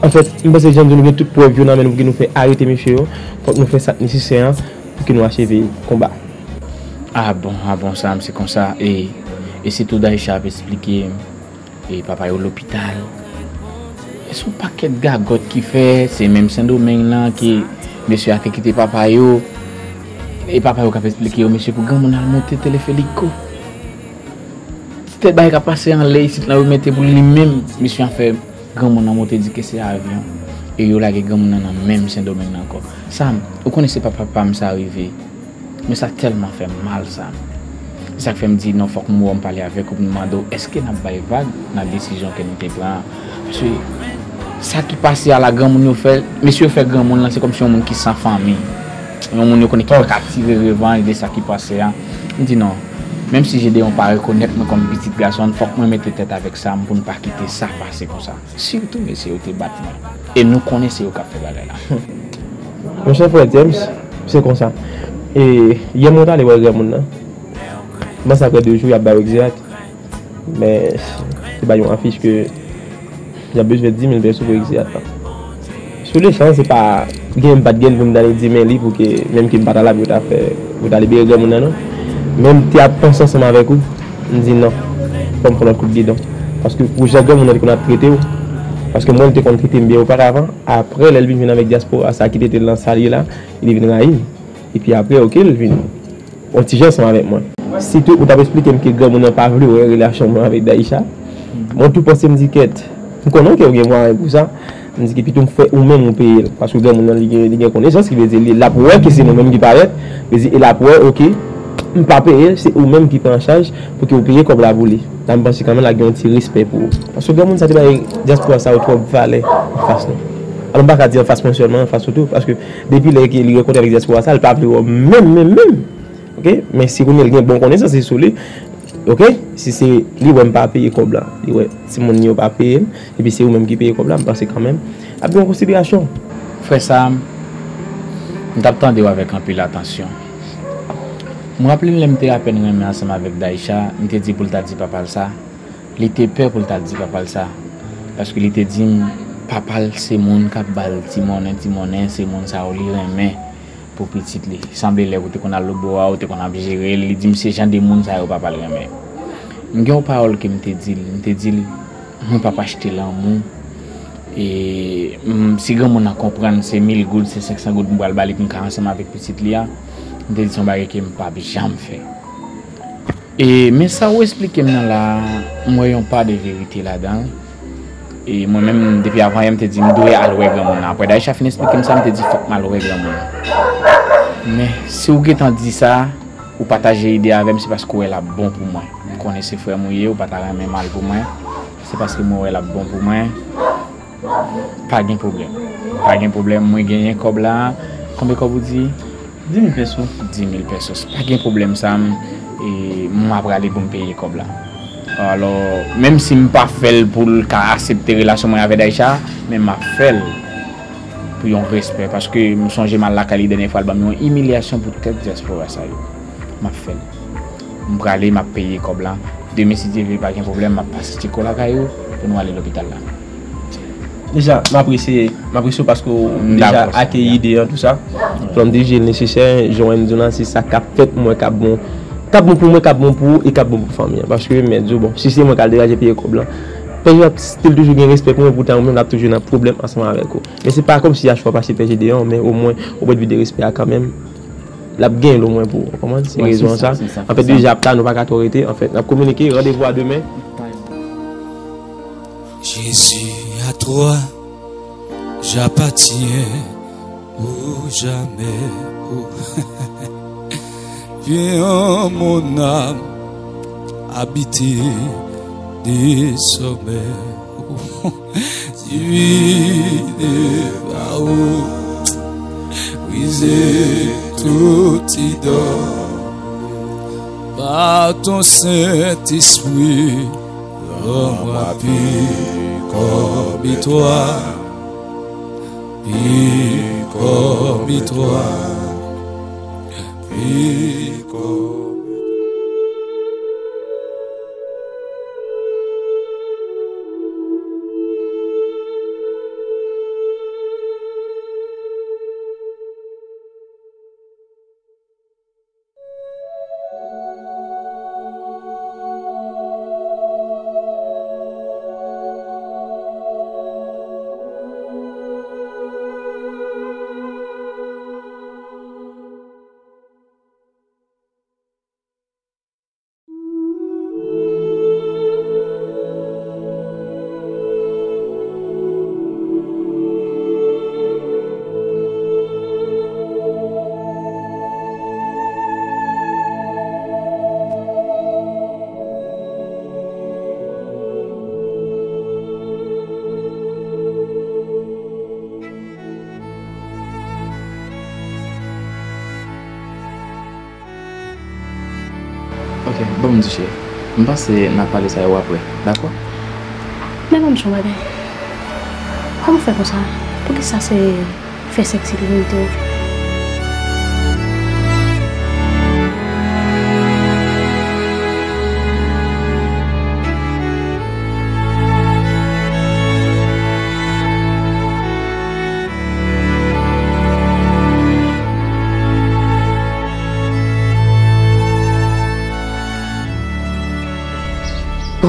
En fait, je pense que les gens nous ont tout pour nous faire arrêter, monsieur. Quand nous faisons ça nécessaire pour que nous achevions le combat. Ah bon, Sam, c'est comme ça. Et c'est tout Daïcha avait expliqué. Et papa est à l'hôpital. Et son paquet de gagotes qui fait, c'est même Saint-Domingue là qui, monsieur, a fait quitter papa. Et papa a expliqué au monsieur pour que mon almonte téléphérique. C'était des choses qui passent en l'air ici, nous mettons pour lui-même, mission à faire, grand monde a monté dit que c'est avion. Et il y a des gens qui ont même ce domaine encore. Sam, vous ne connaissez pas papa, ça arrivé. Mais ça a tellement fait mal, Sam. Ça fait me dire, non, il faut que nous parlions avec vous, nous demandons, est-ce que nous avons une vague dans la décision que nous prenons? Parce que ça qui passe à la grande monde, monsieur fait grand monde, c'est comme si on monde qui sans famille. On monde qui est captivé, revanche de ça qui passe. Je dis non. Même si j'ai des gens pas reconnaître moi comme petit garçon, il faut que je mette la tête avec ça pour ne pas quitter ça, passer comme ça. Surtout, monsieur, vous êtes battu. Et nous connaissons le café là. Mon cher frère James, c'est comme ça. Et il y a mon temps, les gens qui ont moi, ça fait 2 jours, il y a un exercice. Mais il y a une affiche que j'ai besoin de 10 000 personnes pour exercice. Sur les champs, ce n'est pas game, pas de game, vous me donnez 10 000 livres pour que même qui me batte là, vous allez libérer les gens. Même si tu as pensé ensemble avec vous, je dis non, comme pour notre coup de guidon. Parce que pour chaque homme, on a traité. Parce que moi, je t'ai traité bien auparavant. Après, elle vient avec Diaspora, ça a quitté dans le salier là, il est venu à l'île. Et puis après, ok, elle vient. On t'y gère ensemble avec moi. Si tu as expliqué que les gens n'ont pas voulu avoir une relation avec Daïcha, moi, tout pensé, je me dis que je connais que vous avez pour ça. Je me dis que tu fais ou même payer. Parce que les gens ont connaissance, qui veut dire la preuve que c'est nous-mêmes qui paraît. Et la preuve, ok. Je ne peux pas payer, c'est vous-même qui prenez en charge pour que vous payiez comme la voulez. Je pense quand même qu'il y a un petit respect pour vous. Parce que le monde, ça ne peut pas dire ça trop valait en face. Alors, je ne peux pas dire en face non seulement, en face surtout. Parce que depuis qu'il est rencontré avec Diaspora, ça ne peut pas dire même. Mais si vous avez une bonne connaissance, c'est solide. Si c'est lui, je ne peux pas payer comme là. Si mon ne peut pas payer, et puis c'est vous-même qui payez comme là, je pense quand même. Il y a une considération. Frère Sam, nous t'attendons avec un peu d'attention. Je me rappelle que je suis ensemble avec Daïcha, je me suis dit pour le dire papa ça. Il était peur pour le dire papa ça. Parce qu'il était dit, papa c'est mon capable, Timonin, c'est mon saouli, mais pour petit. Il semblait qu'on a le bois, qu'on a géré, il dit, c'est gens de mon saouli, papa le remet. Je me suis parole que je me dit, mon papa acheté l'amour. Et si je comprends, c'est 1000 gouttes, c'est 500 gouttes, je vais aller ensemble avec petit Lia. Je ne sais pas si je ne peux jamais faire. Mais ça, vous expliquez là, moi, je n'ai pas de vérité là-dedans. Et moi-même, depuis avant, je me suis dit, je dois aller à l'ouest. Après, d'ailleurs, je me suis dit, je me dis, faut que je l'ouest. Mais si vous avez dit ça, vous partagez l'idée avec moi, c'est parce que vous êtes bon pour moi. Vous connaissez frère Mouye, vous partagez même mal pour moi. C'est parce que vous êtes bon pour moi. Pas de problème. Pas de problème. Moi, je gagne un cob là. Combien de cob vous dites? 10 000 pesos. 10 000 pesos. Pas de problème, Sam. Et moi, je vais aller pour me payer comme là. Alors, même si je ne suis pas fait pour accepter la relation avec Daïcha, mais je fais pour un respect. Parce que je songe mal la qualité de fois, mais une humiliation pour quelques diasporas. Je fais. Je vais aller me payer comme là. Demain, si je n'ai pas de problème, je vais passer chez Kola Kayo pour nous aller à l'hôpital là. Déjà, m'apprécie parce que déjà accueilli des tout ça. Comme dit, j'ai nécessaire, je me donne si ça cap fait moi cap bon, cap bon pour moi, cap bon pour et cap bon pour famille. Parce que mais bon, si c'est moi qui déjà j'ai payé comme blanc. Toujours style toujours gain respect pour moi, pourtant même là toujours un problème ensemble avec vous. Mais c'est pas comme si à chaque fois pas payé des mais au moins au bout de respect quand même. La gain au moins pour comment c'est raison ça. En fait déjà pas nous pas autorité en fait. On a communiqué rendez-vous à demain. Jésus à toi, j'appartiens ou jamais. Viens en mon âme habiter des sommets. Divine là-haut, brisez tout idole par ton Saint-Esprit. Rends-moi pur comme toi, puis comme toi, puis comme. Ok, bon, mon chéri. Je pense que je vais parler ça après. D'accord? Mais bon, monsieur, madame. Comment faire pour ça? Pour que ça se fait sexy de l'unité?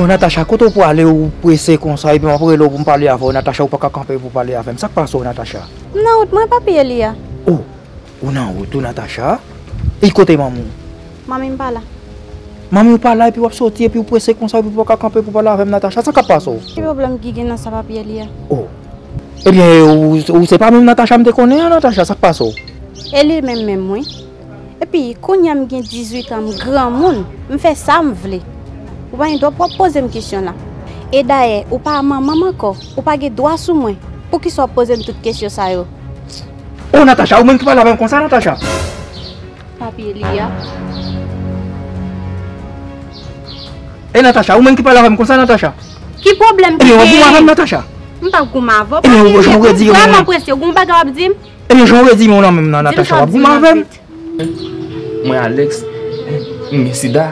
Natacha, quand on peut aller ou presser comme ça, et puis on pourrait me parler avec Natacha ou pas camper pour parler avec elle. Ça passe où Natacha? Non, je ne pas payer Lia. Oh, ou non, tout Natacha. Et côté maman? Maman pas là. Maman pas là et puis on sortir et puis on presser comme ça et puis pas camper pour parler avec Natacha. Ça passe où? Quel problème qui gagne ça pas payer Lia? Oh. Eh bien, ou c'est pas même Natacha me connaît Natacha, ça passe où? Elle est même moi. Et puis quand j'ai 18 ans, grand monde, me fait ça me veut. Ou ne doit pas poser une question là. Et d'ailleurs, ou pas maman encore, ou pas de droit sur moi pour qu'il soit posé toutes questions ça yo. Oh Natacha, ou même qui parle avec comme ça Natacha. Papi Elia. Eh Natacha, ou même qui parle avec comme ça Natacha. Qui problème que on dit avec Natacha. On pas comme avant. Et je vous dis vraiment pression, on pas capable dire. Et je vous dis mon nom même Natacha, vous m'avez. Moi Alex, mais sida.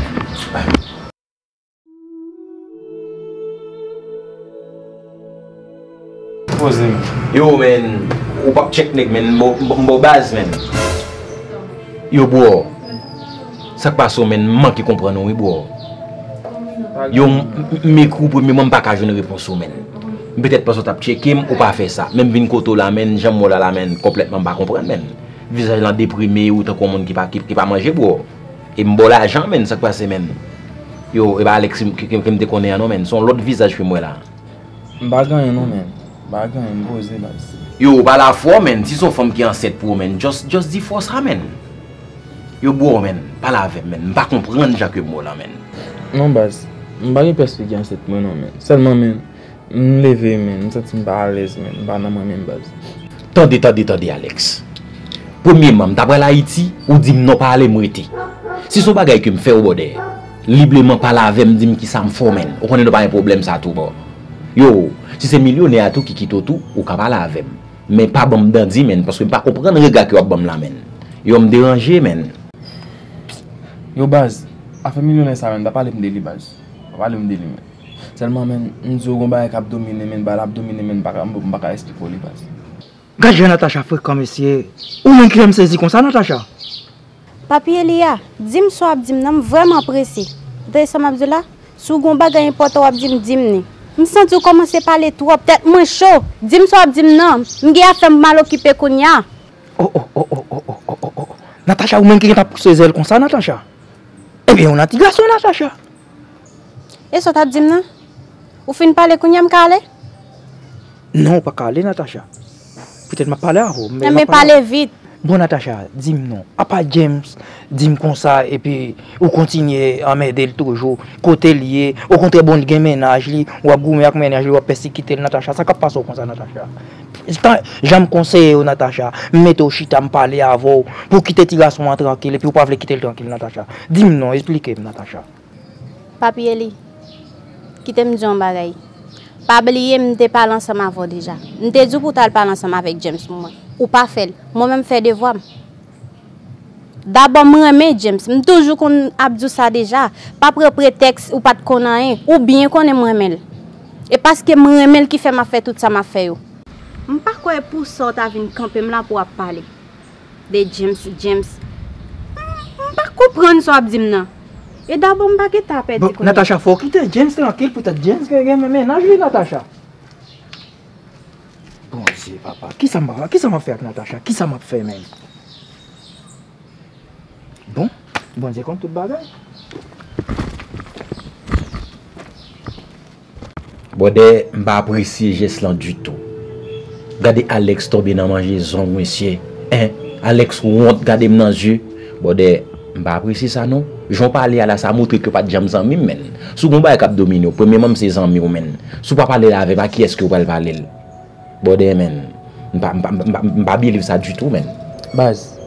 Yo men, ou pas check nèg men, mbo base men. Yo bro, ça passe men, man qui comprend nous bro. Yo mes coups premièrement pas ka joindre réponse men. Peut-être pas t'a checker ou pas faire ça. Même vinn koto la men, jambe la men, complètement pas comprendre men. Visage là déprimé ou tant qu'on monde qui pas manger bro. Et mbo l'argent men, ça passe men. Yo et ba Alex qui me te connait non men, son l'autre visage que moi là. M'pa gagne non men. Yo, pas la foi, men. Si son femme qui est en 7 pour men, just dis force, men. Yo, bon, men. Pas la veille, men. Pas comprendre, Jacques, moi, là, men. Non, bas. M'ba les personnes qui est en 7 pour non, men. Seulement, men. M'lever, men. M'senti m'ba à l'aise, men. M'ba nan même bas. Tandis, Alex. Premièrement, d'après l'Haïti, ou dit m'non pas aller m'rete. Si son bagay que m'fait au bordel, librement pas la veille, m'dim qui ça m'fo, men. Ou connaît pas un problème, ça tout, bon. Yo, si c'est millionnaire tout qui quitte tout, ou qu'à parler avec. Mais pas bon dandy, men, parce que pas comprendre le regard qui a bon la men. Yo me déranger, men. Yo, base, à faire millionnaire ça, men, pas parler de lui, base. Pas parler de lui, men. Seulement, men, nous avons un cap dominé, men, pas l'abdominé, men, pas qu'à expliquer pour lui, base. Gage, Natacha, frère, comme monsieur. Ou même qui aime saisir comme ça, Natacha? Papi Elia, dis-moi, soit, dis-moi, vraiment apprécié. D'ailleurs, ça m'a dit là, si vous avez un important, dis-moi. Je me sens que vous commencez à parler trop, peut-être moins chaud. Dis-moi ça, dis-moi. Je me mal occupé. Oh. Natacha, vous-même qui avez poussé les ailes comme ça, Natacha? Eh bien, on a un petit garçon, Natacha. Et ça, tu dis, non? Vous finissez par parler de Kale? Non, pas Kale, Natacha. Peut-être que je parle à vous. Mais parlez vite. Bon, Natacha, dis-moi non. À part James, dis-moi comme ça, et puis, ou continuez à m'aider toujours, côté lié, au contraire, bon, le ménage, ou à goûter avec ménage, ou à persécuter Natacha, ça ne passe pas comme ça, Natacha. J'aime conseiller, Natacha, mettez au chita, me parler à vous, pour quitter le garçon tranquille, et puis, vous ne pouvez pas quitter le tranquille, Natacha. Dis-moi non, expliquez-moi, Natacha. Papi Eli, quittez-moi, John Bagay. Pas oublier, je ne parle pas ensemble avec vous déjà. Je te dis pour parler ensemble avec James. Ou pas faire. Moi-même, faire des voix. D'abord, je remets James. Je suis toujours qu'on a dit ça déjà. Pas pour prétexte ou pas de connaître. Ou bien qu'on est remets. Et parce que je remets qui fait ma fête, tout ça m'a fait. Je ne sais pas pour ça tu as venu camper là pour parler de James. Je ne comprends pas ce que tu as dit. Et d'abord, je ne vais pas taper. Natacha, il faut quitter James tranquille pour être James qui a ménage, Natacha. Bon, c'est papa. Qui ça m'a fait avec Natacha? Qui ça m'a fait même? Bon, c'est comme tout le bagage. Bode, m'apprécie Jeslan du tout. Gardez Alex tomber dans manger son monsieur. Hein? Alex honte, gardez dans les yeux. Bode, m'apprécie ça non? J'en parle à la ça montre que pas de jambes en même. Sous combat cap domino, premièrement c'est en même. Sous pas parler avec pas qui est-ce que vous allez parler? Bode men, m'pa believe ça du tout men. Base,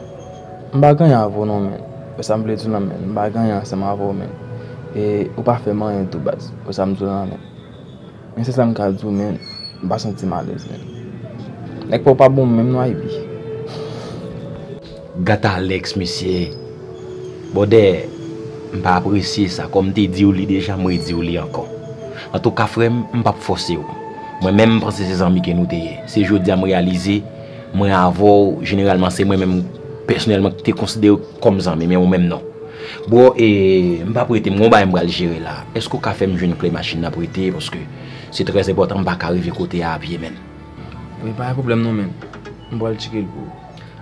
m'pa gagne avant non men. Ça me plaît tout non men. M'pa gagne ensemble avant men. Et ou pas fait man en tout base. Ça me tout non men. Mais c'est ça me calme tout men. M'pa senti mal à l'aise men. N'est pas bon même non aibi. Gata Alex monsieur. Bode, m'pa apprécier ça comme t'es dit ou li déjà moi dit ou li encore. En tout cas frère, m'pa forcer ou. Moi-même, je pense que c'est les amis qui nous t'aient. C'est aujourd'hui à me réaliser. Moi, avant, généralement, c'est moi-même, personnellement, qui t'ai considéré comme ami, mais moi-même, non. Bon, et je ne vais pas prêter, mon bain, je vais le gérer là. Est-ce que le café me joue une clé machine à prêter? Parce que c'est très important, je ne vais pas arriver côté à pied, même. Oui, pas de problème, non, même. Je vais le tirer le bout.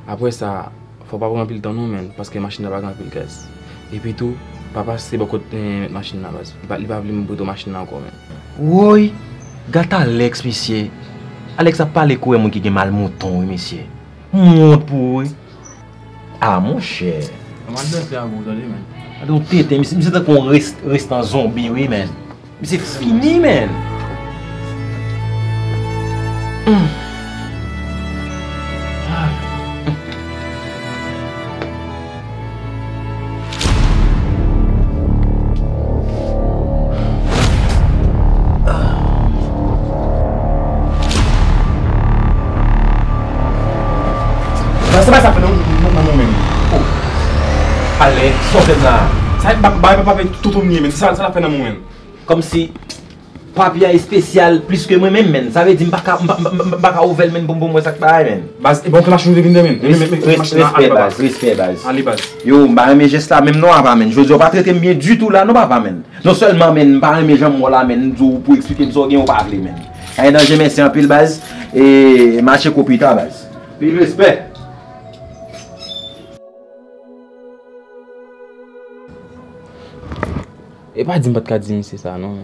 Après ça, il ne faut pas prendre le temps, non, même, parce que la machine n'a pas grand-pile gaz. Et puis tout, papa, c'est beaucoup de machine à base. Il va plus me bout de machine encore, même. Oui. Gata Alex, monsieur. Alex a parlé quoi, mon qui a mal mouton, monsieur. Monte pour lui. Ah, mon cher. Comment ça se fait à vous, allez, man? Donc, t'es, monsieur, c'est qu'on reste en zombie, oui, man. Mais c'est fini, man. Comme si papier est spécial plus que moi-même, ça veut dire que ouvert même pour moi ça bon que la chose respect base. Allez base. Yo, mes gestes là même non pas je veux pas traiter bien du tout là non pas men. Non seulement men, pas mes jambes là men pour expliquer ça gagne pas parler men. Allez dans je merci en pile base et marcher copita base. Puis respect. Et pas dire que je c'est ça, non.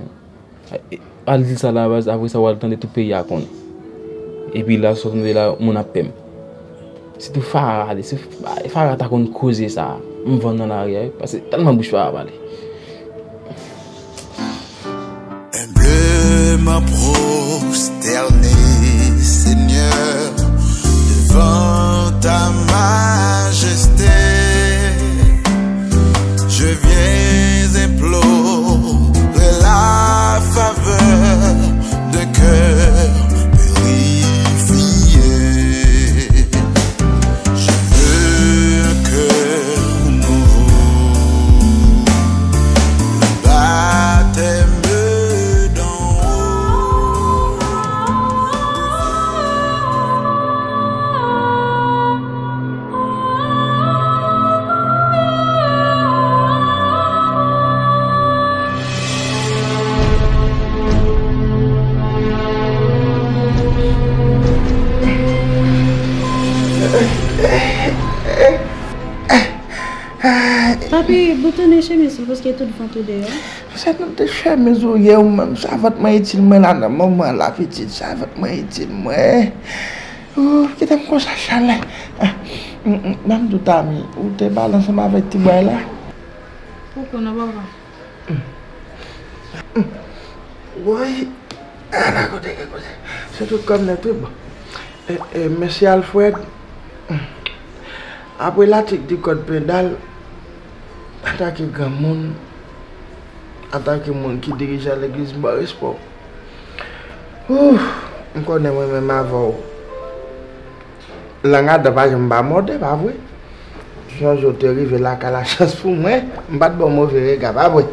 Elle dit ça à la base, après ça, elle attend de tout pays à connaître. Et puis là, sortant de là, mon appel. C'est tout Farah, c'est Farah qui a causé ça. Je me vends dans l'arrière, parce que tellement bouche Farah parler. Un bleu ma prosterné, Seigneur, devant ta majesté, je viens. Implorer la faveur de cœur purifié. Je veux un cœur nouveau, le baptême d'en papi, boutonner chez mes parce qu'il y a tout devant tout dehors. Ça n'a chez mes même. Ça va te m'aider, moi, la maman, la petite, ça va te m'aider, moi. Oh, qui t'aime qu'on s'achale. Même tout ami, ou t'es balancé avec tes bois là. Pourquoi on n'a pas oui, c'est tout comme les trucs. Merci Alfred. Après l'article du code pénal, attaquer grand monde, attaquer monde qui dirige l'église Boris Pop. Ouh, on connaît moi-même avant. L'angade de base, je ne suis pas mort, pas vrai. Je te arrive là qu'à la chance pour moi, je ne suis pas bon mauvais regard, pas vrai.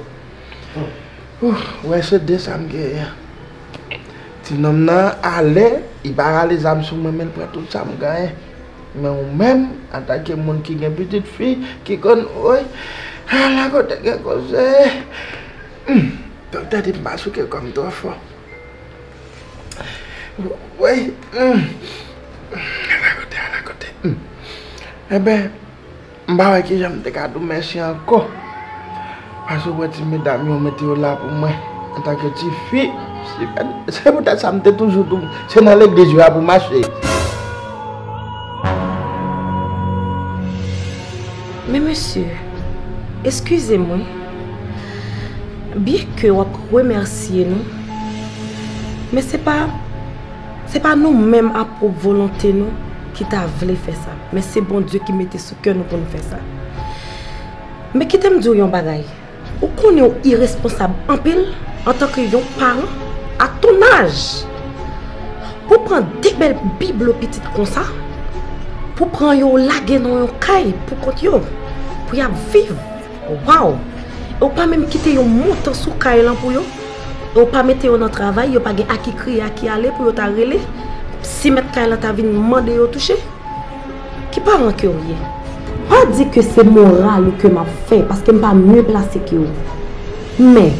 Ouh, ouais, c'est décembre. Si nous sommes allés, il va aller les âmes sur moi-même pour tout ça, mon gars. Mais moi-même, attaquer les gens qui ont une petite fille, qui connaît, oui, la côte de quelque chose. Peut-être qu'il m'a souqué comme toi, fort. Oui, à la côte. Eh bien, je ne sais pas si je merci encore. Parce que, mesdames, vous mettez là pour moi, en tant que petite fille. C'est pour ça que c'est toujours tout. C'est dans les déjoués pour marcher. Mais monsieur, excusez-moi. Bien que vous remerciez nous, mais c'est pas nous-mêmes à propre volonté nous qui t'a voulu faire ça. Mais c'est bon Dieu qui mettait sous cœur nous pour nous faire ça. Mais qui t'aime dire yon bagaille? Ou qu'on est irresponsable en pile en tant que yon parent à ton âge. Pour prendre des belles bibles petites comme ça, pour prendre yon laguer dans yon caille, pour continuer, pour y vivre. Waouh! Ou pas même quitter yon montant sous caille là pour yon. Ou pas mettre yon dans le travail, yon pas gen à qui crier, à qui aller pour yon ta relé. Si mettre caille là ta vie mande yon toucher. Qui parent que yon yé? Pas dire que c'est moral que m'a fait parce que je ne suis pas mieux placé que vous. Mais,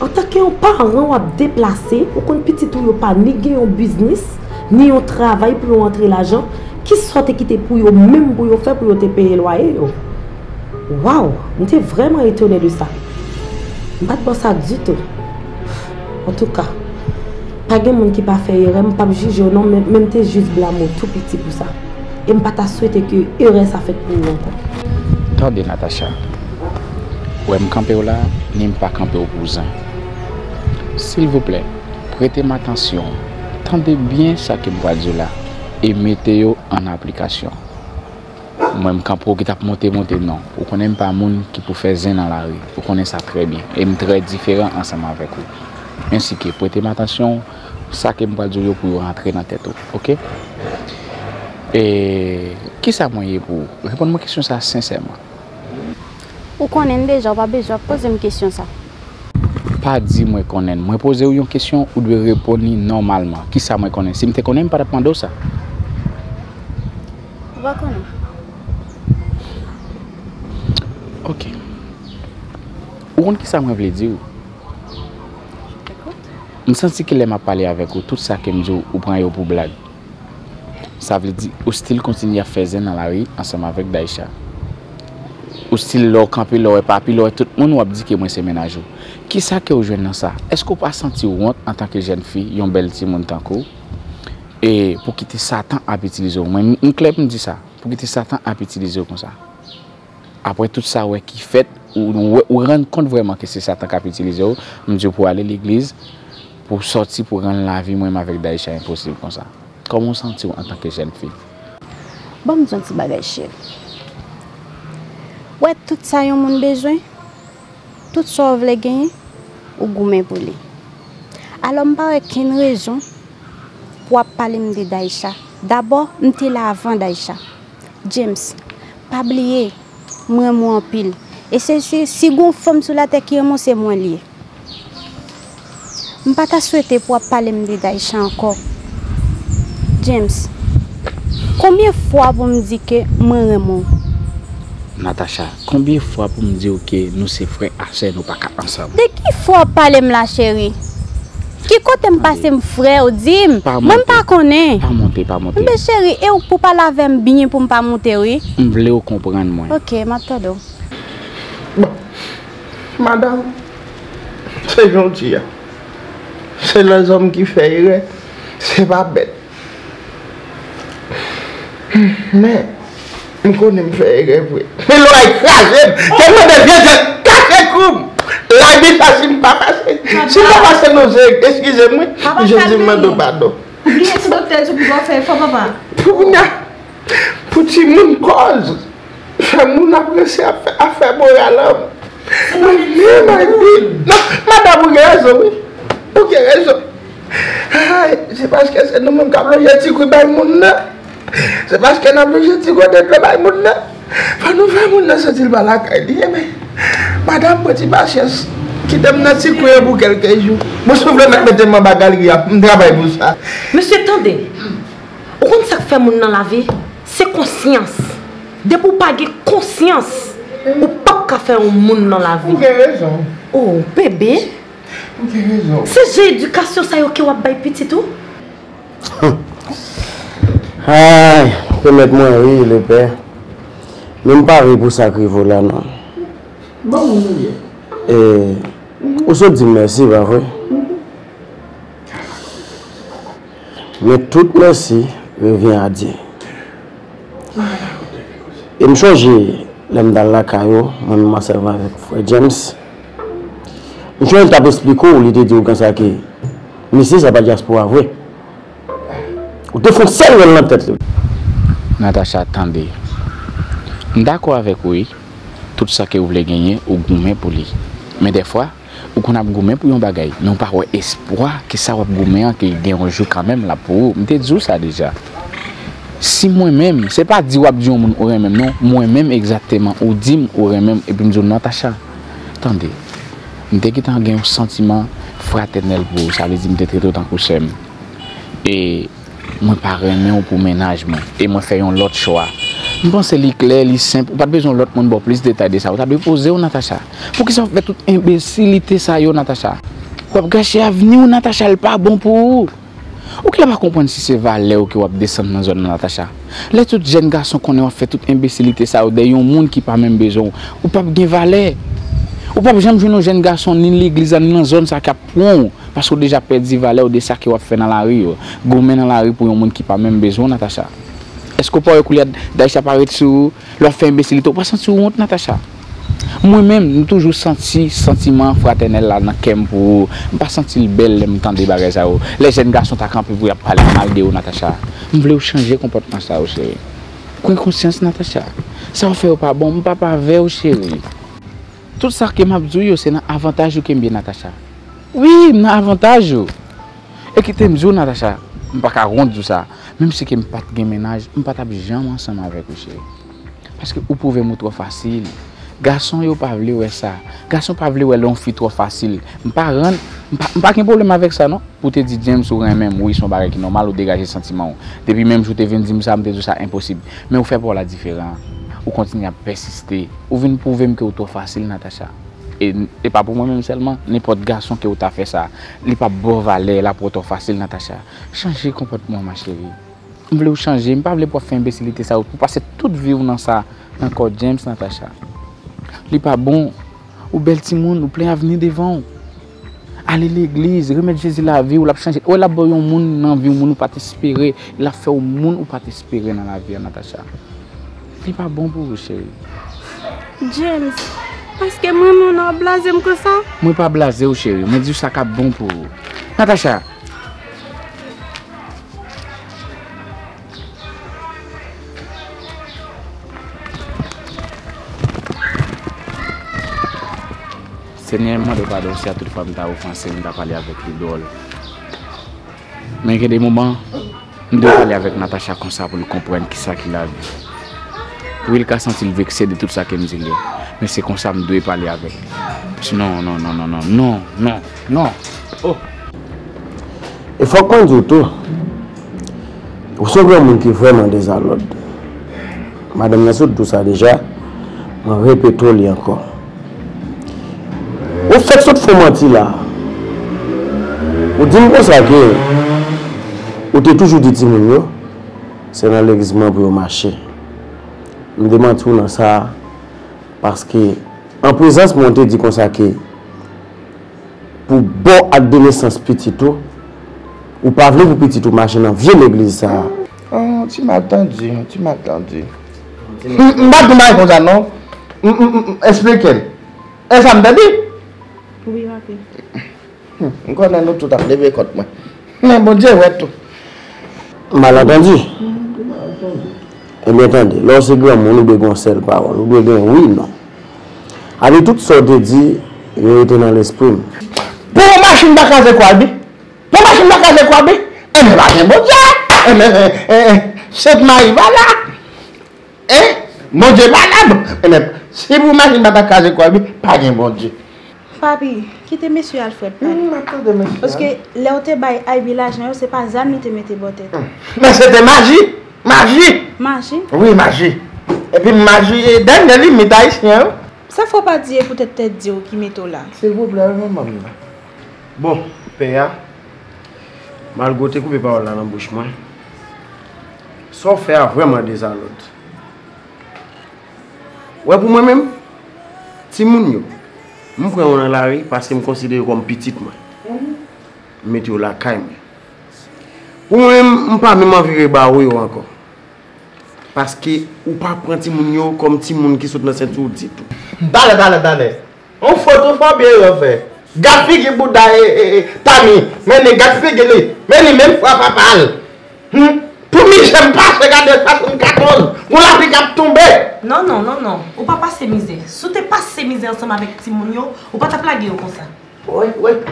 en tant que parent a déplacé, ou qu'on petit tout n'a pas ni un business, ni un travail pour entrer l'argent, qui soit quitté pour vous, même pour vous faire pour vous payer le loyer. Waouh, je suis vraiment étonné de ça. Je ne suis pas ça du tout. En tout cas, pas de monde qui pas fait erreur, je ne suis pas juger, non, même si je suis juste blâmé tout petit pour ça. Et je ne peux pas souhaiter que l'heure soit faite pour nous encore. Attendez, Natacha. Ou je campe là, je ne pas camper au cousin. S'il vous plaît, prêtez ma attention. Tendez bien ça que je dis là. Et mettez-le en application. Moi, je campe qui t'a monté, non. Vous ne connaissez pas les gens qui peuvent faire zen dans la rue. Vous connaissez ça très bien. Et je suis très différent ensemble avec vous. Ainsi que prêtez ma attention. Ça que je dis pour rentrer dans la tête. OK? Et qui ça moyen pour répondre à ma question ça sincèrement. Vous connaissez déjà, pas besoin de poser une question ça. Pas dit moi connais, moi poser une question ou de répondre normalement. Qui ça moi connais? Si me te connais pas répondre ça. Va connaître. OK. Ou on qui ça moi veut dire? Écoute. Je sens qu'il aime parler avec vous tout ça que me dit ou prend pour blague. Ça veut dire que style continue à faire dans la rue ensemble avec Daïcha. Ou style leur camper, leur papi, leur tout le monde dit que moi c'est ménage. Qui ça que vous jouez dans ça? Est-ce que vous pas senti honte en tant que jeune fille, une belle petite montant et pour quitter Satan à utiliser moi une clé me dit ça, pour quitter Satan à utiliser comme ça. Après tout ça ouais qui fait ou rendre compte vraiment que c'est Satan qui a utilisé, me dit pour aller à l'église, pour sortir pour rendre la vie moi avec Daïcha impossible comme ça. Comment sentez-vous en tant que jeune fille? Bon, je suis bagay chéri. Ouais, tout ça y a mon besoin. Tout ça veut gagner ou gourmet pour lui. Alors, je n'ai aucune raison pour parler de Daïcha. D'abord, je suis là avant Daïcha. James, pas oublier, moi en pile. Et c'est si vous femme sur la tête qui est c'est moi lié. Je ne pas souhaiter pour parler de Daïcha encore. James, combien de fois vous me dites que je suis Natacha, combien de fois vous me dites que nous sommes frères et nous ne sommes pas ensemble? De qui fois parler la chérie? Qui côté me passer mon frère ou dim? Même pas connaître. Pas monter, pas monter. Mais chérie, et vous pouvez pas laver bien pour ne pas monter, oui? Je veux comprendre moi. OK, m'attendons. Bon, madame, c'est gentil. C'est les hommes qui font rire. C'est pas bête. Mais, je connais me faire rêver. Mais l'oreille fragile, quelqu'un de vieux, je cache comme. La vie, ça, si je ne pas passer. Si je ne pas passer nos yeux, excusez-moi, je demande pardon. Bien, c'est docteur, je dois faire, papa. Pour que mon cause, je ne apprécie à faire moral. Mais non, madame, vous avez raison, oui. Vous avez raison. C'est parce que c'est nous-mêmes qui avons l'objectif de faire mon nom. C'est parce qu'elle a l'objectif de faire mon nom. Faut nous faire mon nom, c'est-il pas la caille. Mais, madame, petit Bachès, qui t'aime dans ce coin pour quelques jours. Moi, je voulais mettre mon bagage, je travaille pour ça. Monsieur, attendez. Vous savez ce que fait mon nom dans la vie? C'est conscience. De vous pas de conscience, vous pas qu'à faire un monde dans la vie. Vous avez raison. Oh, bébé. Vous avez raison. C'est j'ai éducation, ça y est, qui va bailler petit tout? Aïe, permettez-moi, oui, le père. Même pas pour sacrifier là, non. Bon, oui. Et. On se dit merci, bah, oui. Mais toute merci revient à Dieu. Et je suis l'homme dans la caillou, je suis avec Fr James. Je suis expliqué l'idée de dire que mais si ça va dire pour avoir. Vous devez faire ça dans la tête. Natacha, attendez. Je suis d'accord avec vous. Tout ça que vous voulez gagner, vous goûtez pour lui. Mais des fois, vous goûtez pour un bagage. Mais vous n'avez pas espoir que ça va goûter, qu'il y a un jour quand même là pour vous. Je vous dis ça déjà. Si moi-même, ce n'est pas dire que vous avez dit non, moi-même exactement, ou dit que vous avez dit, et puis je dis, Natacha, attendez, dès que vous avez un sentiment fraternel pour vous, ça veut dire que vous êtes très autant que vous aimez. Et moi, je ne parle pas pour ménagement, et moi, je fais un autre choix. Je pense que c'est clair, c'est simple. Pas besoin de l'autre monde pour plus de détails de ça. Vous avez posé ou Natacha. Pour qu'ils soient fait toute imbécilité ça yo Natacha. Vous avez gâché l'avenir ou Natacha, elle pas bon pour vous. Ou qui va comprendre si c'est valet ou qui va descendre dans la zone Natacha. Les tout jeunes garçons qu'on a fait toute imbécilité ça ou des monde qui pas même besoin ou pas bien valet. Ou pas jamais jouer nos jeunes garçons ni l'église ni dans zone ça qui prend parce qu'on déjà perdu valet ou des ça qui va faire dans la rue. Gourmet dans la rue pour un monde qui pas même besoin Natacha. Est-ce que vous pouvez couler d'Aïcha par dessus, leur faire imbécilité? Vous ne sentez pas honte, Natacha? Moi-même, j'ai toujours senti sentiment fraternel là dans le camp. Je n'ai pas senti le bel temps de débarrasser ça. Les jeunes garçons sont campés pour parler mal de vous, Natacha. Je voulais changer le comportement, ça, chérie. Vous avez conscience, Natacha? Ça ne fait pas bon, je ne suis pas vert, chérie. Tout ça que je dis, c'est un avantage que je bien, Natacha. Oui, un avantage. Et qui t'aime, Natacha? Je ne peux pas rendre ça. Même si je n'ai pas de ménage, je ne peux pas jamais ensemble avec vous. Parce que vous pouvez me trop facile. Garçon, vous ne pouvez pas faire ça. Garçon, vous ne pouvez pas faire trop facile. Je ne peux pas avoir de problème avec ça, non? Pour te dire, James, ou même, oui, son barré qui est normal, ou dégager le sentiment. Depuis même, je te viens dire ça, je te dis ça, impossible. Mais vous faites pour la différence. Vous continuez à persister. Vous venez prouver que vous êtes trop facile, Natacha. Et pas pour moi-même seulement, n'importe garçon qui a fait ça. Il n'est pas beau valet, là pour trop facile, Natacha. Changez le comportement, ma chérie. Je voulais changer, je ne voulais pas faire imbécilité ça, pour passer toute vie dans ça, dans le corps de James, Natacha. Ce n'est pas bon. Ou bel petit monde, ou plein avenir devant. Aller à l'église, remettre Jésus la vie, ou la changer. Ou la boy au monde dans la vie, ou ne pas t'espérer. Il a fait au monde ou pas t'espérer dans la vie, Natacha. Ce n'est pas bon pour vous, chérie. James, parce que moi, je ne suis pas blasé comme ça. Je ne suis pas blasé, chérie. Je dis que ça est bon pour vous. Natacha. Seigneur, moi, je ne peux pas donner à toute femme qui a offensé, je ne peux pas parler avec l'idole. Mais il y a des moments, je dois parler avec Natacha comme ça pour comprendre qui ça qu'il a vu. Pour qu'il a senti le vexé de tout ça qu'il me dit. Mais c'est comme ça que je dois parler avec. Non, non, non, non, non, non, non, non. Oh. Il faut qu'on dise tout. Vous savez, les gens qui sont vraiment désordres. Madame Nassoud, tout ça déjà, je répète encore. Vous faites ce que vous mentez là. Vous dites que ça que vous avez toujours dit que c'est dans l'église pour marcher. Je me demande tout dans ça parce que en présence, mon Dieu dit que pour bon adolescence petit tout, ou pas vous petit tout marcher dans vieille église ça. Oh, tu m'as attendu, tu m'as attendu. Je ne vais pas te dire non. Explique-le. Est-ce que ça me dit? Oui, oui. Je connais tout à fait. Mais bon Dieu, ouais tout. Malentendu. Eh bien, attendez. Lorsque nous avons une parole, nous avons oui, non. Avec toutes sortes de dits, il était dans l'esprit. Pour la machine de case quoi, pour la machine de case quoi, eh bien, bon Dieu. Cette maille va là. Eh, mon Dieu va là. Si vous machine de case quoi, pas de bon Dieu. Papi, quittez monsieur Alfred. Parce que les autres bails à village, ce n'est pas Zam qui te mettait bonne tête. Mais c'était magie. Magie. Magie? Oui, magie. Et puis magie, et d'un livre, mais d'ailleurs, ça ne faut pas dire, peut-être dire qui met là. C'est vous, blague, maman. Bon, Péa, Margot, tu ne peux pas avoir l'embouchement. Sauf faire vraiment des anneaux. Ouais, pour moi-même, Timounio. Je suis dans la rue parce que je me considère comme petite. Je me mets la caille. Ou même pas même envirer barou encore. Parce que ou pas prendre ti moun yo comme ti moun qui saute dans cette tour dit tout. Dale. On photo faut bien refaire. Gafige bouda tami, mais ne gafige le, mais ni même pas papal. Pour moi, j'aime pas regarder façon 14. On l'a fait qu'à tomber. Non. Ou pas passer misère. Si tu passes misère ensemble avec Timonio, ou pas t'applaguer comme ça. Oui,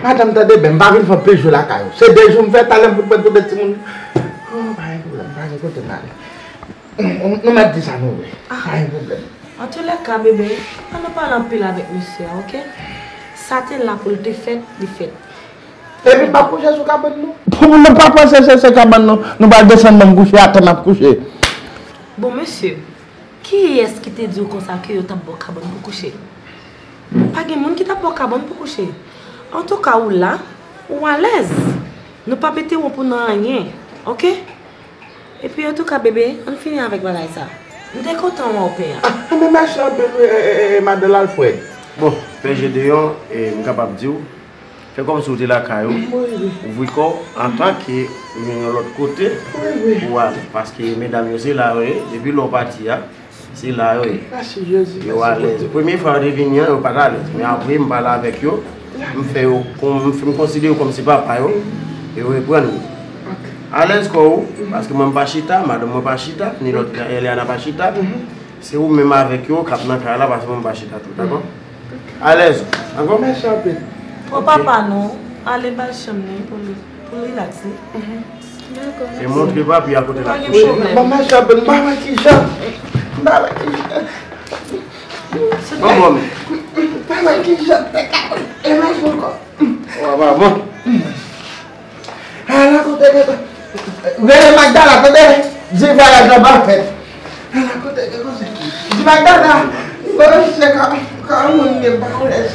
madame Tade, ben pas venir faire plaisir la caillou. C'est des jours fait talent pour prendre de Timonio. Oh, pas de problème. On m'a dit ça nous. Pas de problème. En tout cas, bébé, on ne parle pas en pile avec monsieur, OK? Ça t'est là pour te faire des fêtes. Et puis, pas coucher sur cabane nous. Ne pas passer sur cabane nous. Nous allons descendre coucher, attendre à coucher. Bon, monsieur, qui est-ce qui t'a dit comme ça que tu as beau cabane pour coucher? Pas de monde qui t'a beau cabane pour coucher. En tout cas, ou là, ou à l'aise. Nous pas péter pour nous rien. OK? Et puis, en tout cas, bébé, on finit avec voilà ça. Nous sommes contents, mon père. Ah, mais merci un peu, madame Alfred. Bon, PG Deyon, je suis capable de dire. C'est comme si vous étiez là, vous corps en tant que de l'autre côté. Parce que mesdames, c'est là, depuis l'on parti, c'est là. La première fois que je suis venu, je ne suis pas à l'aise. Mais après, je parle avec eux, je me considère comme si papa, et je reprends. À l'aise, parce que je ne suis pas chita, madame ne pas chita, ni l'autre, elle n'est pas chita. C'est vous même avec eux, parce que je ne suis pas chita. D'accord? À l'aise. D'accord? Merci un peu. Pour papa, non, allez bas chemin pour relaxer. Et montre pas puis à côté de la couche. Maman, j'ai appelé maman qui jante. Maman qui jante. Et moi, je encore. Maman. Elle a côté de toi. Venez, Magdala, attendez. Dis-moi la jambe en fait. Elle a côté de toi. Dis Magdala, je sais quand on est pas en l'aise.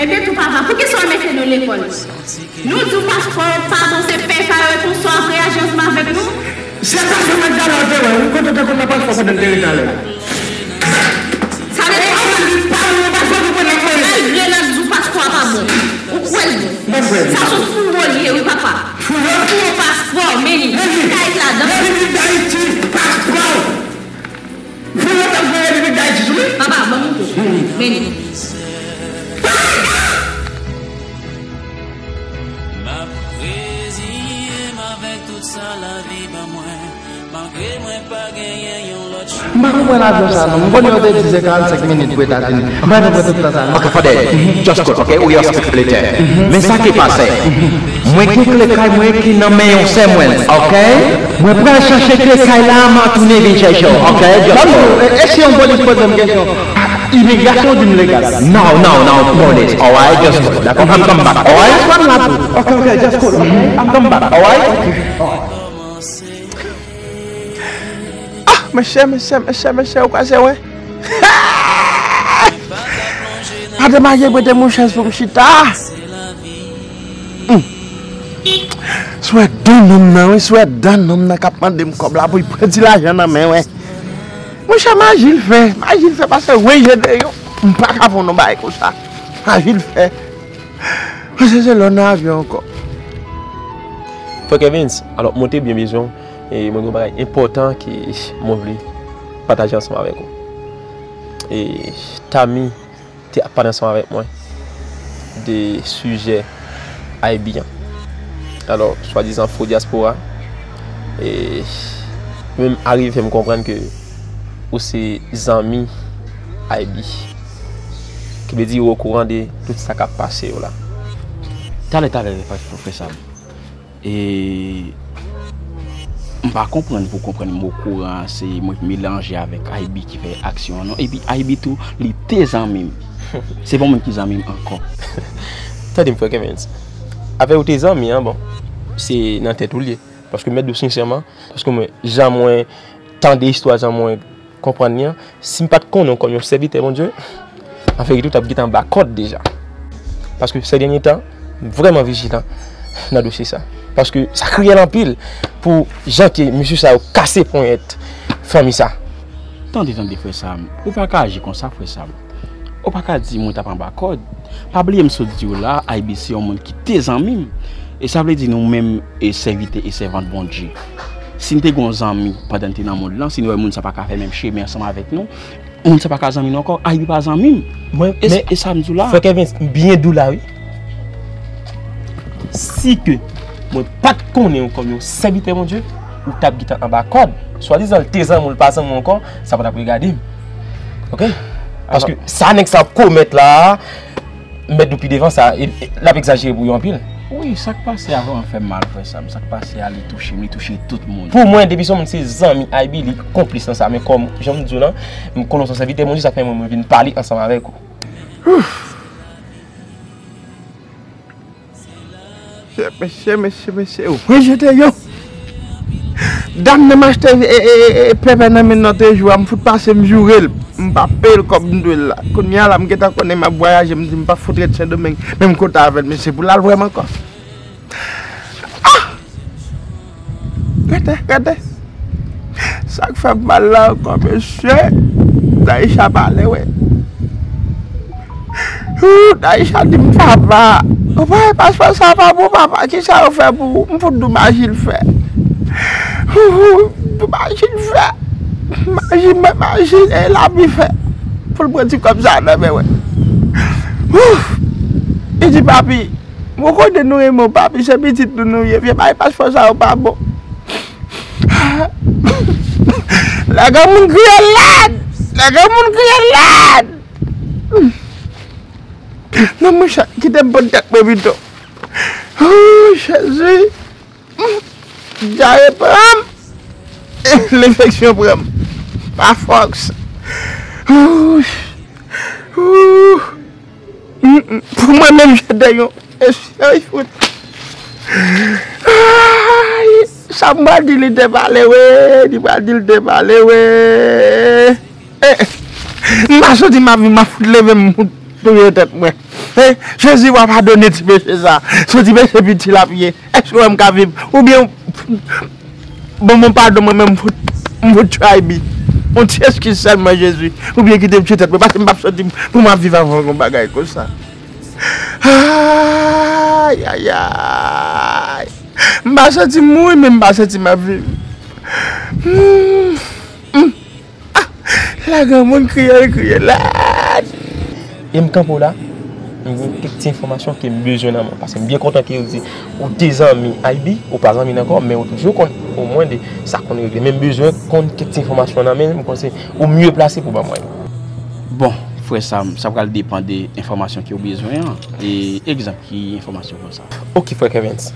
Et bien tout papa, pour qu'ils soient mettre nous l'école. Nous du passeport, pardon, c'est fait, ça tout soir, réagissement avec nous. C'est ça que nous avons dit, nous comptons pas le passeport de l'héritage. Ça veut dire pas le passeport de l'héritage. Il y a du passeport, pardon. Ça sont fous, oui papa. Fous au passeport, mais il y a là-dedans. Passeport. Fous au passeport, papa, bon, mais ma présie avec toute ça la vie pas moi malgré moi pas gagner yon l'autre m'accouper la joie ça non bon yo te disait 45 minutes pour ta tenir mais pas tout ça OK Fadel just go OK we are secretary mais ça qui passait moi qui clé caille moi qui non mais on sait moi OK moi prêt chercher clé caille là m'a tourner vient chercher OK est-ce qu'on peut lui poser une question immigration d'une légale. Non, non, non, police. All right, just go. D'accord, I'm come back. All right. Okay, okay, just go. I'm come back. All right. Ah, mes chers, ou quoi c'est ouais? Pas de maillot, mais de mon chaise pour me chita. Soit d'un homme là, ouais, soit d'un homme là, capable de me cobler pour y prendre l'argent dans mes ouais. Mon cher, Magile fait parce que oui, j'ai des gens. On ne peut pas faire nos bails comme ça. Magile fait. C'est l'on a vu encore. Fr Kervens, alors montez bien vision et mon bagage important que je voulais partager ensemble avec vous. Et Tammy, tu as parlé ensemble avec moi des sujets haïbiens. Alors, soi-disant faux diaspora. Et même arrive à me comprendre que ou ses amis Aibi qui veut dire au courant de tout ça qui a passé là. T'as les faits professeur et on va comprendre pour comprendre mon courant c'est moi mélanger avec Aibi qui fait action non et puis Aibi tout les tes amis c'est bon même qu'ils amis encore. T'as dit Fr Kervens avec tes amis hein, bon c'est dans tête lié parce que mettre sincèrement parce que moi jamais tant d'histoires jamais comprendre si pas connait comme un serviteur mon Dieu en fait tout a guité en bas code déjà parce que ces derniers temps vraiment vigilant dans dossier ça parce que ça crée en pile pour gens qui monsieur ça casser pour être famille ça tant de frère Sam ou pas agir comme ça frère Sam ou pas dire mon t'a en bas code pas oublier me dire là IBC on monde qui tes amis et ça veut dire nous même et serviteur et servante bon Dieu. Si nous avons des amis pendant que nous sommes dans le monde, si nous ne sommes pas capables de faire même chemin ensemble avec nous, nous ne sommes pas capables de faire encore, nous ne sommes pas amis. Et ça me dit là. Fr Kervens, bien d'où là, oui. Si que je ne pas connaître comme un serviteur, mon Dieu, ou tape guitare en bas code, soit disant tes amis ou le passant encore, ça va te regarder. Ok? Parce que ça n'est que ça commettre là, mettre depuis devant ça, là, exagérer pour en pile. Oui, ça qui passe avant, on fait mal, frère Sam. Ça qui passe à lui toucher tout le monde. Pour moi, depuis que ses amis, Aibi, il est complice dans ça. Mais comme je me dis, je connais son serviteur, mon Dieu, ça fait que je viens parler ensemble avec vous. Monsieur, oui, j'étais yo. Dame, je m'achète et pépé, je me joue, je me fous passer, je me joue, je me pape comme une douille. Quand je me connais ma voyage, je me dis, je me foutre de Saint-Domingue, même quand je avec, mais c'est pour la vraiment quoi. Ah! Regardez. Ça fait mal là, comme monsieur. D'aïcha parle, ouais. D'aïcha dit, papa. Ouais, parce que ça va pour papa, qui ça va faire pour vous? Pour dommage, il fait. Imagine, elle a mis fait. Pour le prendre comme ça, non, mais ouais. Il dit, papi, mon côté de nous et mon papi, c'est petit de nous, il vient pas faire ça au papa. La gamme crie à l'aide. Non, mon chat, qui t'aime pas de tête, mon bidon. Oh, Jésus. J'arrive pas. L'infection prend. Pas force. Pour moi-même, j'ai d'ailleurs. Ça m'a dit le déballer, ouais. Il m'a dit le déballer, ouais. Ma soeur dit ma vie, ma foule, même. expliquer tête moi. Jésus va pas donner ce péché ça. Ce péché petit la pied. Est-ce que on peut vivre ou bien bon mon pardon moi même vous trahir. On tient ce qui seulement Jésus ou bien quitter petit tête parce que m'a sorti pour m'a vivre avant un bagage comme ça. Aïe aïe aïe. M'a sorti moi même m'a sorti ma vie. La gamme crie là. Et me campo là, quelques informations qui me besoin parce que bien content qu'il dit ou des amis IB ou pas amis encore mais toujours au moins de ça qu'on régler même besoin compte quelques informations là même conseil ou mieux placé pour moi. Bon, frère Sam, ça va dépendre des informations qui ont besoin et exemple qui information comme ça. OK frère Kervens.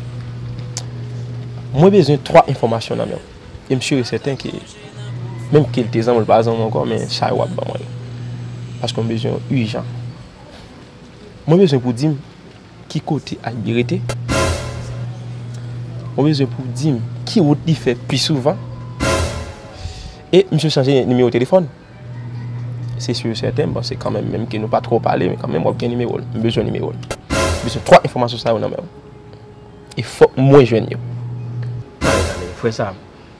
Moi besoin trois informations là même. Et monsieur est certain que même qu'il te semble pas encore mais ça va pas moi. Parce qu'on a besoin urgent. Moi besoin pour dire qui côté a vérité. Moi besoin pour dire qui route il fait plus souvent. Et monsieur changer numéro de téléphone. C'est sûr certain bon c'est quand même que nous pas trop parler mais quand même on gagne numéro. Besoin numéro. Besoin trois informations ça on a même. Il faut moins joindre. Frère ça.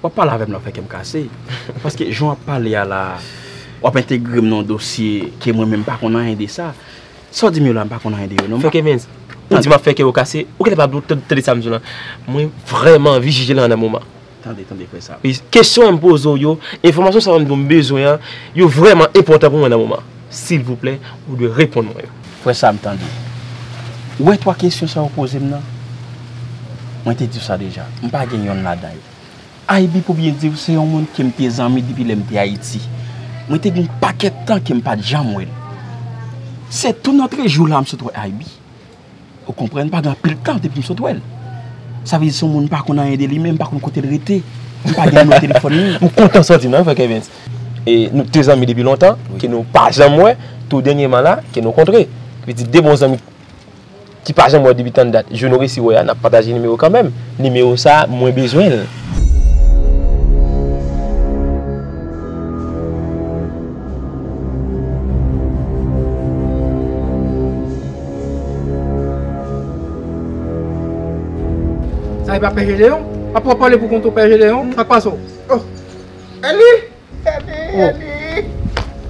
On ne parle pas avec moi qui me casse. Parce que j'en parle à la. On va intégrer mon dossier qui moi-même pas qu'on a aidé ça. Sans dire mieux là, pas qu'on a aidé. Frère Kervens, on dit que je vais casser. Ou que tu n'as pas d'autres télésamedi là. Moi, vraiment, vigile en un moment. Attendez, frère ça. Question que je me pose, information ça me donne besoin, c'est vraiment important pour moi en un moment. S'il vous plaît, vous devez répondre. Frère ça, attendez. Où est trois questions que vous posez maintenant? Moi, je te dis ça déjà. Je ne vais pas gagner là-dedans. Aïbi pour bien dire c'est un monde qui aime tes amis depuis l'MT Haïti. Moi t'ai un paquet de temps qui aime pas jamais. C'est tout notre jour là me se trouve Aïbi. Vous comprenez pas dans pile temps depuis me se trouve. Ça veut dire son monde pas qu'on a aidé lui même pas qu'on côté de rété. Pas gagner notre téléphone. Nous content sortir non frère Kervens. Et nous tes amis depuis longtemps qui nous pas jamais tout dernièrement là qui nous contré. Veut dire des bons amis qui pas jamais depuis tant de date. Je n'aurais si vous n'a partagé numéro quand même. Numéro ça moins besoin. Il va perdre Léon. Après, parler pour qu'on te perde Léon. Ça passe. Allez.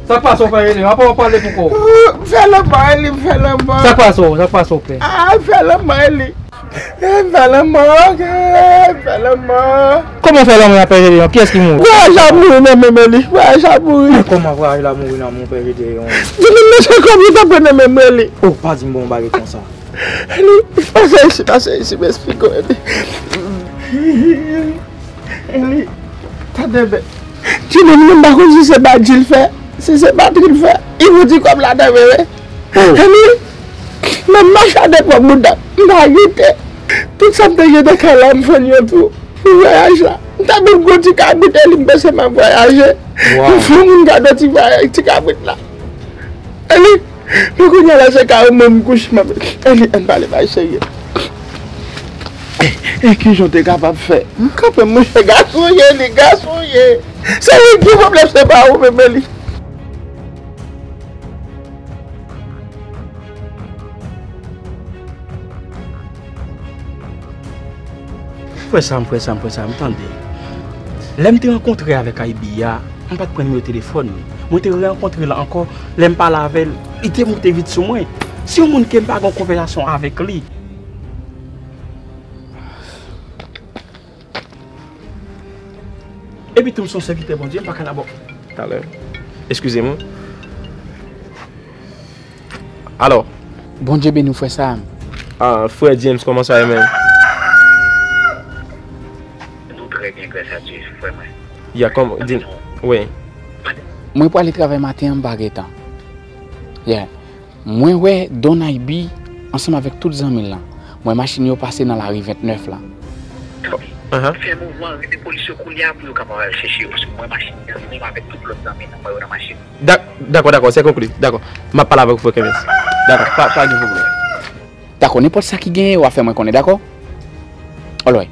Ça passe, père Léon. Après, parler pour qu'on. Fais le mal. Ça passe, père. Fais le mal. Comment faire l'amour, père Léon? Qui est-ce qui mourut? Ouais, j'avoue, même. Comment voir la mourir dans mon père Léon? Je ne sais pas. Oh, pas du bon bagage comme ça. Allez, passez ici, m'explique. Allez, t'as des bêtes. Tu ne me dis pas si c'est pas qu'il fait. Si c'est pas qu'il fait, il vous dit comme la dame. Allez, même machin de quoi mouda, m'a guité. Tout ça me dit de quelle âme fait pour voyage là. T'as bien goûté qu'à goûter l'imbécile m'a voyagé. Il faut que garde tu voyages, tu qu'à goûter là. Allez. Pourquoi la sécurité même couche ma elle ne parle pas sérieux. Et qui j'en suis capable de faire? Quand même les garçons, c'est lui qui va me laisser pas où bébé. Frère Sam, attendez. L'aime te rencontrer avec Aïbia. Je ne vais pas prendre le téléphone. Je te rencontré là encore. Je ne parle pas avec elle. Il te monte vite sur moi. Si on ne peut pas avoir une conversation avec lui. Et puis tout le monde s'est vite, bon Dieu, pas qu'à la boîte. Tout à l'heure. Excusez-moi. Alors. Bon Dieu, nous frère Sam. Ah, frère James, comment ça va même? Nous très bien, grâce à Dieu, frère. Il y a comme. Oui. Moi pour aller travailler matin en baguettant. Moi ouais Don Aibi ensemble avec tous les amis là. Moi machine yo passé dans la rue 29 là. Fait mouvement les policiers couliers pour capable chercher parce que moi machine même avec tous les amis là, moi la machine. D'accord, c'est compris. D'accord. M'a parler avec vous Kervens. D'accord, pas de problème. D'accord, n'importe ça qui gagne ou à faire moi connait, d'accord? Allez.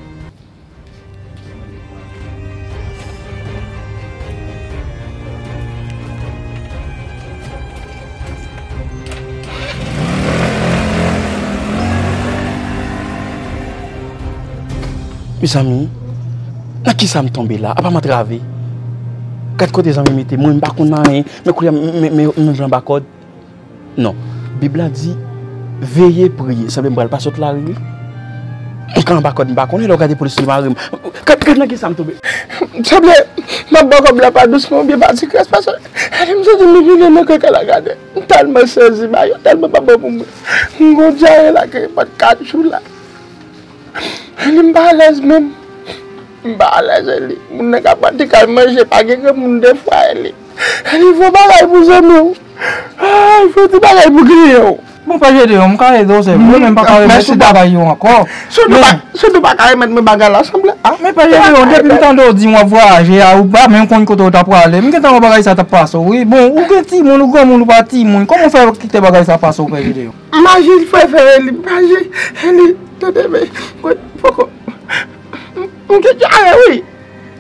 Mes amis, dans qui ça me tombe là? À pas m'entraver. Quatre côtés amis mettez moi pas qu'on a rien, mais j'en pas code. Non, Bible a dit veillez prier, ça veut me pas sauter la rue. Quand pas code, pas qu'on est regarder pour le marim. Quatre dans qui ça me tombe. Ça blé, ma boca blé pas doucement bien parti qu'est-ce passe. Elle me dit me vient me que la garder. Tellement saisi ba, tellement pas bon pour moi. Mon Dieu, elle a que pas de quatre jours là. Elle me balance même. Balance elle. Mon n'a pas parti calme, j'ai pas que mon deux fois elle. Elle faut pas pour ça nous. Ah, il faut tout pas pour griller. Mon pas j'ai dit on carré dos c'est même pas carré mais c'est travailler encore. Surtout pas carré mettre mes bagages ensemble. Ah, mais pas j'ai dit on depuis tant de dis moi voyager à ou pas même quand côté t'a pour aller. Mais quand on bagages ça t'a passe. Oui, bon, ou que ti mon ou grand mon parti mon. Comment faire quitter bagages ça passe au pas j'ai dit. Imagine faire elle, imagine elle. Oui.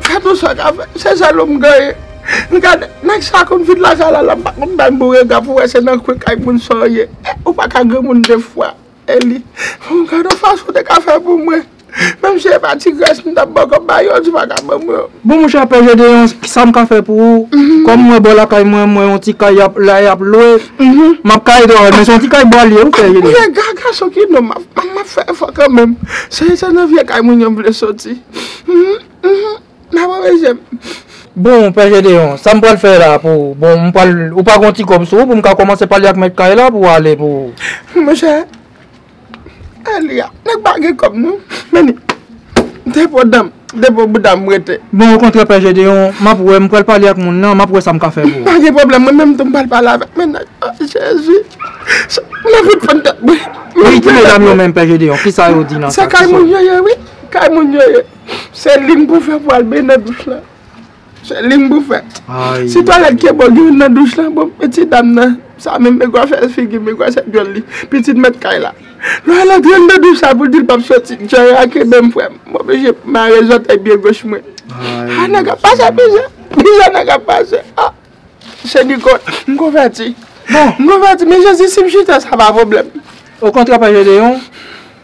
fais tout ça, c'est ça l'homme gagné. Regarde, ça qu'on vide la salle, là, par contre, dans le bourré, pour essayer d'en croire qu'il y a une soirée. Ou pas qu'à gagner une deux fois. Elle regarde, on fasse des cafés pour moi. Même si elle est partie, grâce à moi, comme bailleur, tu vas gagner moi. Bon, mon cher, j'ai dit, qui ça me café pour vous? Comme moi, bon, là, moi, on t'y caille, là, il y a l'eau. Ma caille dehors, mais on t'y caille, bon, allez, on fait. Mais gars, ce qui nous m'a fait, quand même. C'est un vieux caille, moi, on voulait sortir. Bon, Père Gédéon, ça me peut le faire là pour. Bon, ou pas gonti comme ça, pour me commencer à parler avec mes cailles là pour aller pour. Mon cher, elle y a, n'est pas comme nous. Mais, dépôt d'âme, rete. Bon, au contraire, Père Gédéon, ma pourrais me parler avec mon nom, ma pourrais ça me faire pour. Pas de problème, moi-même, je ne parle pas là avec mes nages. Oh, Jésus. La vie prend tête, oui. Oui, tu me l'as mis au-même, Père Gédéon, qui ça vous dit dans ça? C'est quand même, oui. C'est l'une pour faire pour aller dans la douche là. C'est l'une pour faire. Si toi là qui est bon, dans la douche là, bon, petite dame, ça même me quoi faire figure, me quoi cette gueule là. Petite mettre caille là. Là la dans la douche ça pour dire pas sortir. Tu as que même frère. Moi j'ai ma raison est bien gauche moi. Ah n'a pas ça bizarre. N'a pas ça. Ah. C'est du quoi converti. Bon, converti mais je dis si je ça va pas problème. Au contraire pas Gédéon.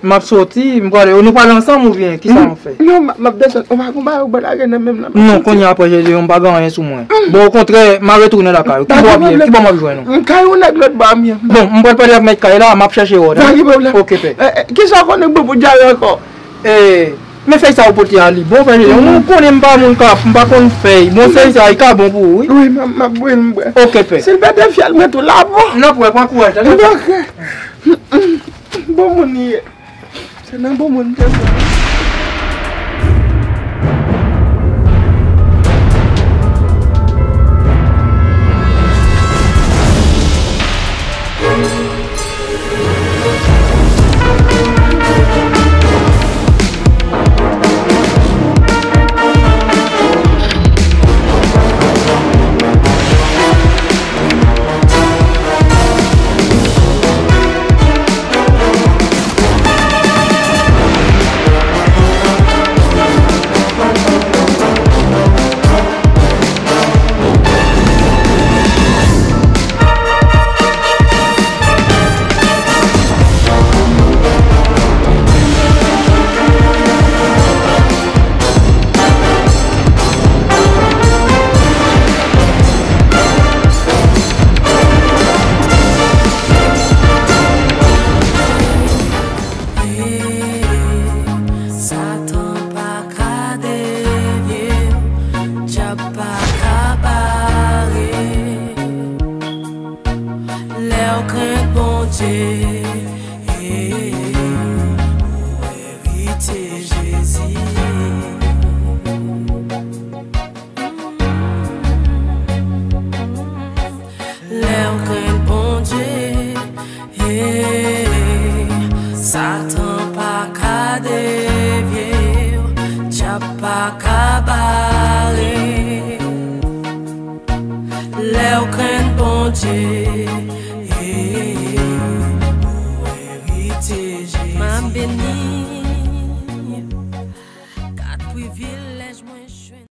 M'a sorti, on nous parle ensemble ou bien qui ça en fait? Non, m'a descend, on va combattre même là. Non, qu'on y a pas j'ai on pas rien sous moi. Bon au contraire, m'a retourner la carte. Qui va bien, qui va me joindre? On caille on a l'autre bas bien. Bon, on va parler avec mes caille là, m'a chercher ordre. OK pé. Qui ça connaît beaucoup d'ailleurs encore? Mais fait ça au portier ali. Bon ben on connaît pas mon cap, on pas qu'on fait. Bon fait ça il bon pour oui. Oui, m'a bon. OK pé. C'est pas de fial mettre là. Non, pour pas courage. Bon mon hier. C'est un bon monde. Satan pas qu'à dévier, Dieu pas qu'à aucun bon Dieu.